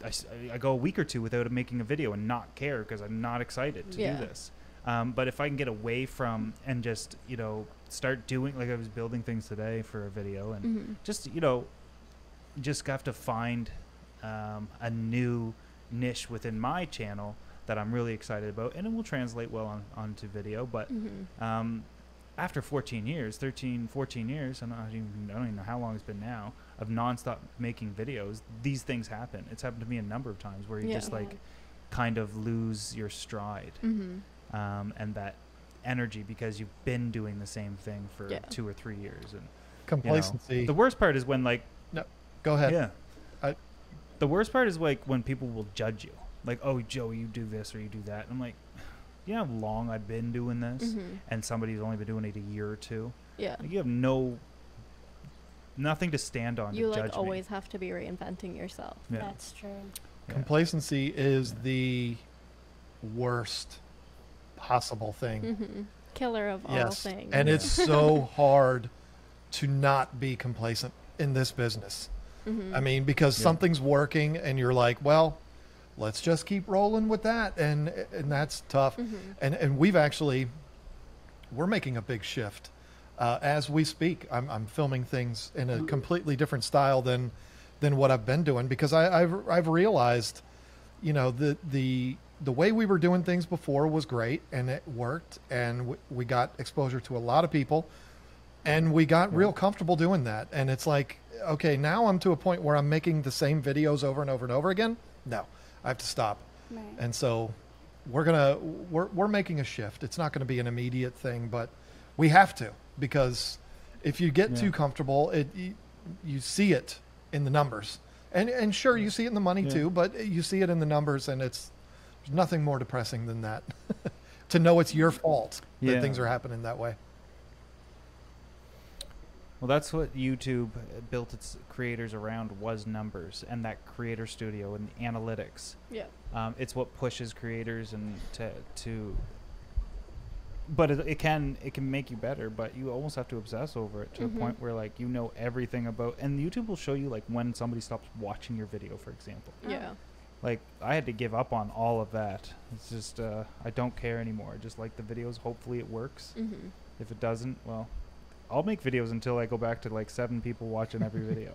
I, I go a week or two without making a video and not care because I'm not excited to yeah. do this. Um, but if I can get away from and just, you know, start doing, like I was building things today for a video and mm-hmm. just, you know, just have to find um, a new niche within my channel that I'm really excited about. And it will translate well on, onto video. But mm-hmm. um, after fourteen years, thirteen, fourteen years, I'm not even, I don't even know how long it's been now, of nonstop making videos, these things happen. It's happened to me a number of times where you yeah. just like kind of lose your stride. Mm-hmm. Um, and that energy, because you've been doing the same thing for yeah. two or three years. And complacency. You know, the worst part is when like, no, go ahead. Yeah. I, the worst part is like when people will judge you, like, oh, Joey, you do this or you do that. And I'm like, you know how long I've been doing this, mm-hmm. and somebody's only been doing it a year or two. Yeah. Like, you have no, nothing to stand on. You to like judge always me. have to be reinventing yourself. Yeah. That's true. Yeah. Complacency is yeah. the worst possible thing. Mm-hmm. Killer of yes. all things. And yeah. it's so hard to not be complacent in this business. Mm-hmm. I mean, because yeah. something's working and you're like, well, let's just keep rolling with that. And and that's tough. Mm-hmm. And and we've actually, we're making a big shift uh, as we speak. I'm, I'm filming things in a completely different style than than what I've been doing, because I, I've, I've realized, you know, the, the, the way we were doing things before was great and it worked, and w- we got exposure to a lot of people, and we got real comfortable doing that. And it's like, okay, now I'm to a point where I'm making the same videos over and over and over again. No, I have to stop. Right. And so we're gonna we're we're making a shift. It's not going to be an immediate thing, but we have to, because if you get yeah. too comfortable, it you, you see it in the numbers, and and sure you see it in the money yeah. too, but you see it in the numbers, and it's there's nothing more depressing than that to know it's your fault yeah. that things are happening that way. Well, that's what YouTube built its creators around, was numbers and that creator studio and the analytics. Yeah. Um, it's what pushes creators and to, to but it, it can it can make you better, but you almost have to obsess over it to mm-hmm. a point where, like, you know everything about, and YouTube will show you, like, when somebody stops watching your video, for example. Yeah. Like, I had to give up on all of that. It's just, uh, I don't care anymore. I just like the videos. Hopefully it works. Mm-hmm. If it doesn't, well, I'll make videos until I go back to, like, seven people watching every video.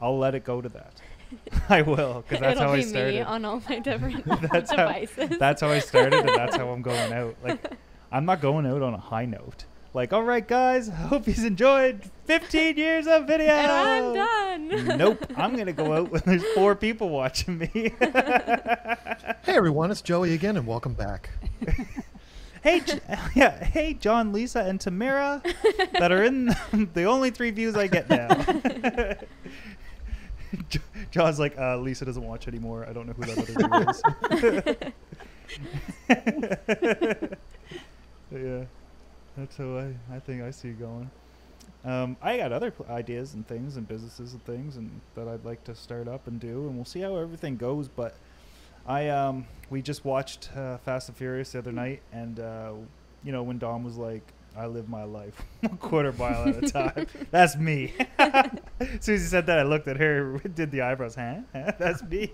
I'll let it go to that. I will, because that's It'll how be I started. Me on all my different that's devices. How, that's how I started, and that's how I'm going out. Like, I'm not going out on a high note. Like, all right, guys, I hope you've enjoyed fifteen years of video. And I'm done. Nope. I'm going to go out when there's four people watching me. Hey, everyone, it's Joey again, and welcome back. Hey, yeah, hey, John, Lisa, and Tamara that are in the, the only three views I get now. John's like, uh, Lisa doesn't watch anymore. I don't know who that other viewer is. Yeah, that's how I, I think I see it going. Um, I got other pl- ideas and things and businesses and things and that I'd like to start up and do, and we'll see how everything goes, but... I um we just watched uh, Fast and Furious the other night, and uh, you know, when Dom was like, "I live my life one quarter mile at a time," that's me. As soon as he said that, I looked at her, did the eyebrows, huh? That's me.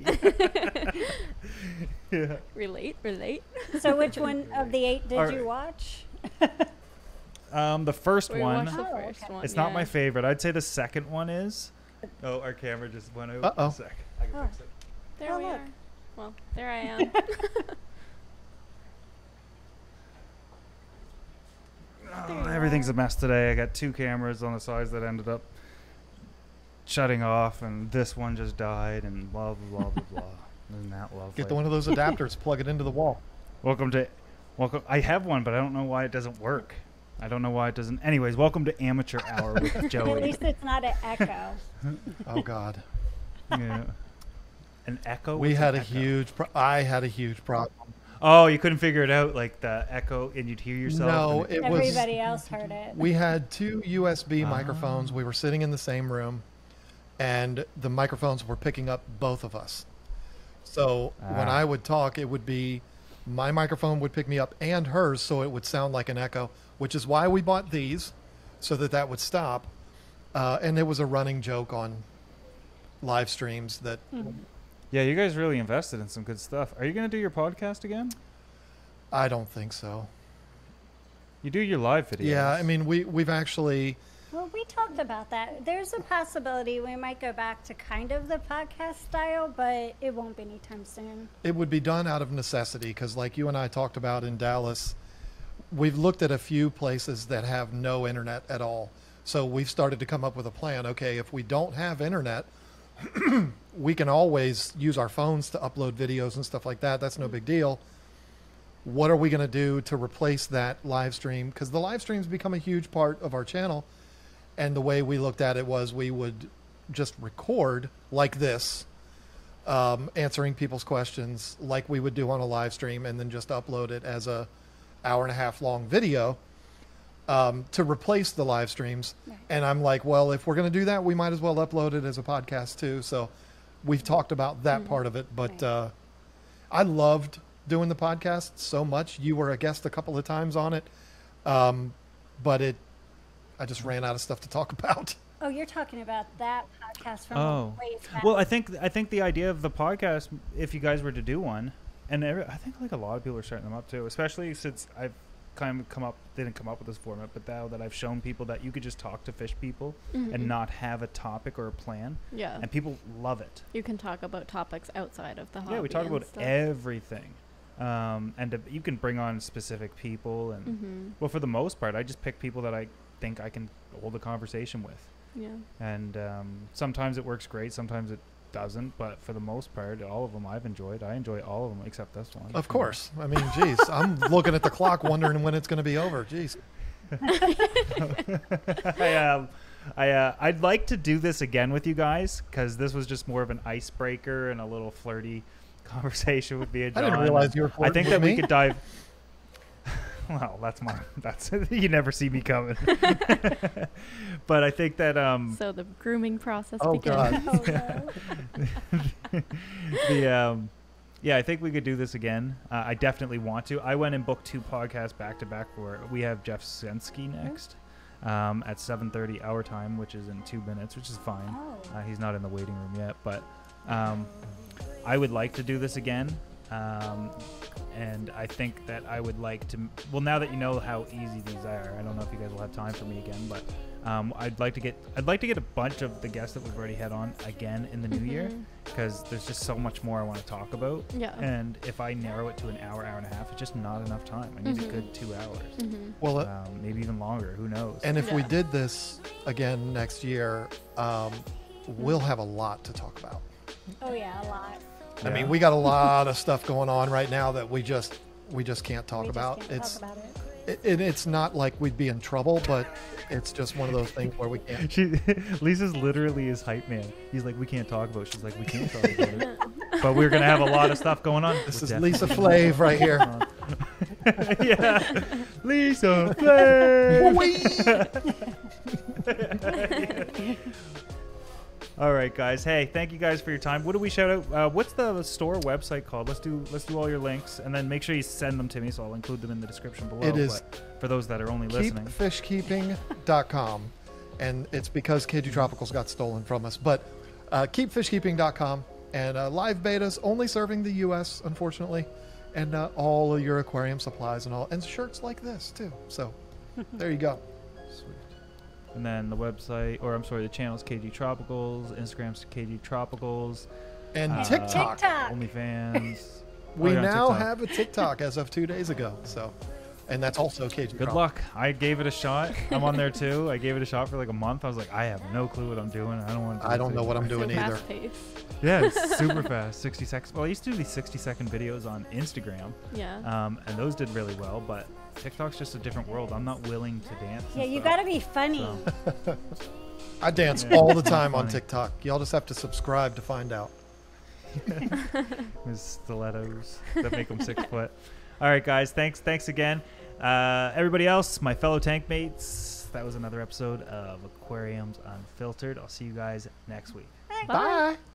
Yeah. Relate, relate. So, which one of the eight did right. you watch? um, the first we one. Watched the first oh, okay. one. It's yeah. not my favorite. I'd say the second one is. Oh, our camera just went over. Uh-oh. A sec. I can oh. fix it. There oh, we look. Are. Well, there I am. Oh, everything's a mess today. I got two cameras on the sides that ended up shutting off, and this one just died, and blah, blah, blah, blah, blah. Isn't that lovely? Get the one of those adapters, plug it into the wall. Welcome to... welcome. I have one, but I don't know why it doesn't work. I don't know why it doesn't... Anyways, welcome to Amateur Hour with Joey. At least it's not an echo. Oh, God. Yeah. An echo? We had a echo? huge... Pro- I had a huge problem. Oh, you couldn't figure it out, like the echo, and you'd hear yourself? No, it, it was... Everybody else heard it. We had two U S B oh. microphones. We were sitting in the same room, and the microphones were picking up both of us. So ah. when I would talk, it would be... My microphone would pick me up and hers, so it would sound like an echo, which is why we bought these, so that that would stop. Uh, and there was a running joke on live streams that... Mm-hmm. Yeah, you guys really invested in some good stuff. Are you going to do your podcast again? I don't think so. You do your live videos. Yeah, I mean, we, we've actually... Well, we talked about that. There's a possibility we might go back to kind of the podcast style, but it won't be anytime soon. It would be done out of necessity, because like you and I talked about in Dallas, we've looked at a few places that have no internet at all. So we've started to come up with a plan. Okay, if we don't have internet... we can always use our phones to upload videos and stuff like that. That's no big deal. What are we going to do to replace that live stream? Because the live streams become a huge part of our channel. And the way we looked at it was we would just record like this, um, answering people's questions like we would do on a live stream, and then just upload it as a hour and a half long video um, to replace the live streams. Right. And I'm like, well, if we're going to do that, we might as well upload it as a podcast too. So we've talked about that mm-hmm. part of it, but right. uh, I loved doing the podcast so much. You were a guest a couple of times on it, um, but it, I just ran out of stuff to talk about. Oh, you're talking about that podcast from oh. way back. Well, I think I think the idea of the podcast, if you guys were to do one, and every, I think like a lot of people are starting them up too, especially since I've kind of come up didn't come up with this format, but now that I've shown people that you could just talk to fish people mm-hmm. and not have a topic or a plan. Yeah. And people love it. You can talk about topics outside of the hobby. Yeah, we talk about stuff. everything. Um, and to, you can bring on specific people. And mm-hmm. well, for the most part, I just pick people that I think I can hold a conversation with. Yeah. And um, sometimes it works great, sometimes it doesn't, but for the most part, all of them I've enjoyed. I enjoy all of them except this one. Of course. I mean, geez, I'm looking at the clock wondering when it's going to be over. Geez. I, um, I, uh, I'd like to do this again with you guys because this was just more of an icebreaker and a little flirty conversation with me and John. I didn't realize you were flirting I think with that me. We could dive... Well, that's my, that's, you never see me coming. But I think that, um, so the grooming process oh begins. God. Oh, no. the, um, yeah, I think we could do this again. Uh, I definitely want to. I went and booked two podcasts back to back where we have Jeff Sensky next, um, at seven thirty our time, which is in two minutes, which is fine. Oh. Uh, he's not in the waiting room yet, but, um, I would like to do this again. Um, and I think that I would like to, well, now that you know how easy these are, I don't know if you guys will have time for me again, but, um, I'd like to get, I'd like to get a bunch of the guests that we've already had on again in the new mm-hmm. year, because there's just so much more I want to talk about. Yeah. And if I narrow it to an hour, hour and a half, it's just not enough time. I need mm-hmm. a good two hours. Mm-hmm. Well, uh, um, maybe even longer, who knows? And if yeah. we did this again next year, um, we'll have a lot to talk about. Oh yeah, a lot. Yeah. I mean, we got a lot of stuff going on right now that we just we just can't talk we about. Can't it's talk about it. It, it, it's not like we'd be in trouble, but it's just one of those things where we can't. She, Lisa's literally his hype man. He's like, we can't talk about it. She's like, we can't talk about it. But we're gonna have a lot of stuff going on. This we're is Lisa Flav right here. Yeah, Lisa Flav. All right, guys. Hey, thank you guys for your time. What do we shout out? Uh, what's the store website called? Let's do let's do all your links, and then make sure you send them to me, so I'll include them in the description below. It is but for those that are only listening. keep fish keeping dot com, and it's because K G Tropicals got stolen from us. But uh, keep fish keeping dot com, and uh, live betas only serving the U S unfortunately, and uh, all of your aquarium supplies and all, and shirts like this too. So there you go. Sweet. And then the website, or I'm sorry, the channel's K G Tropicals, Instagram's K G Tropicals. And uh, TikTok. TikTok. OnlyFans. we oh, now TikTok. have a TikTok as of two days ago. So, and that's also K G Tropicals. Good luck. I gave it a shot. I'm on there too. I gave it a shot for like a month. I was like, I have no clue what I'm doing. I don't want to do I don't know what I'm doing so either. Fast pace. Yeah, it's super fast. sixty seconds. Well, I used to do these sixty second videos on Instagram. Yeah. Um, and those did really well, but TikTok's just a different world. I'm not willing to dance. Yeah, you got to be funny. So. I dance yeah, all the time on TikTok. Y'all just have to subscribe to find out. His stilettos that make them six foot. All right, guys. Thanks. Thanks again. Uh, everybody else, my fellow tank mates, that was another episode of Aquariums Unfiltered. I'll see you guys next week. Bye. Bye.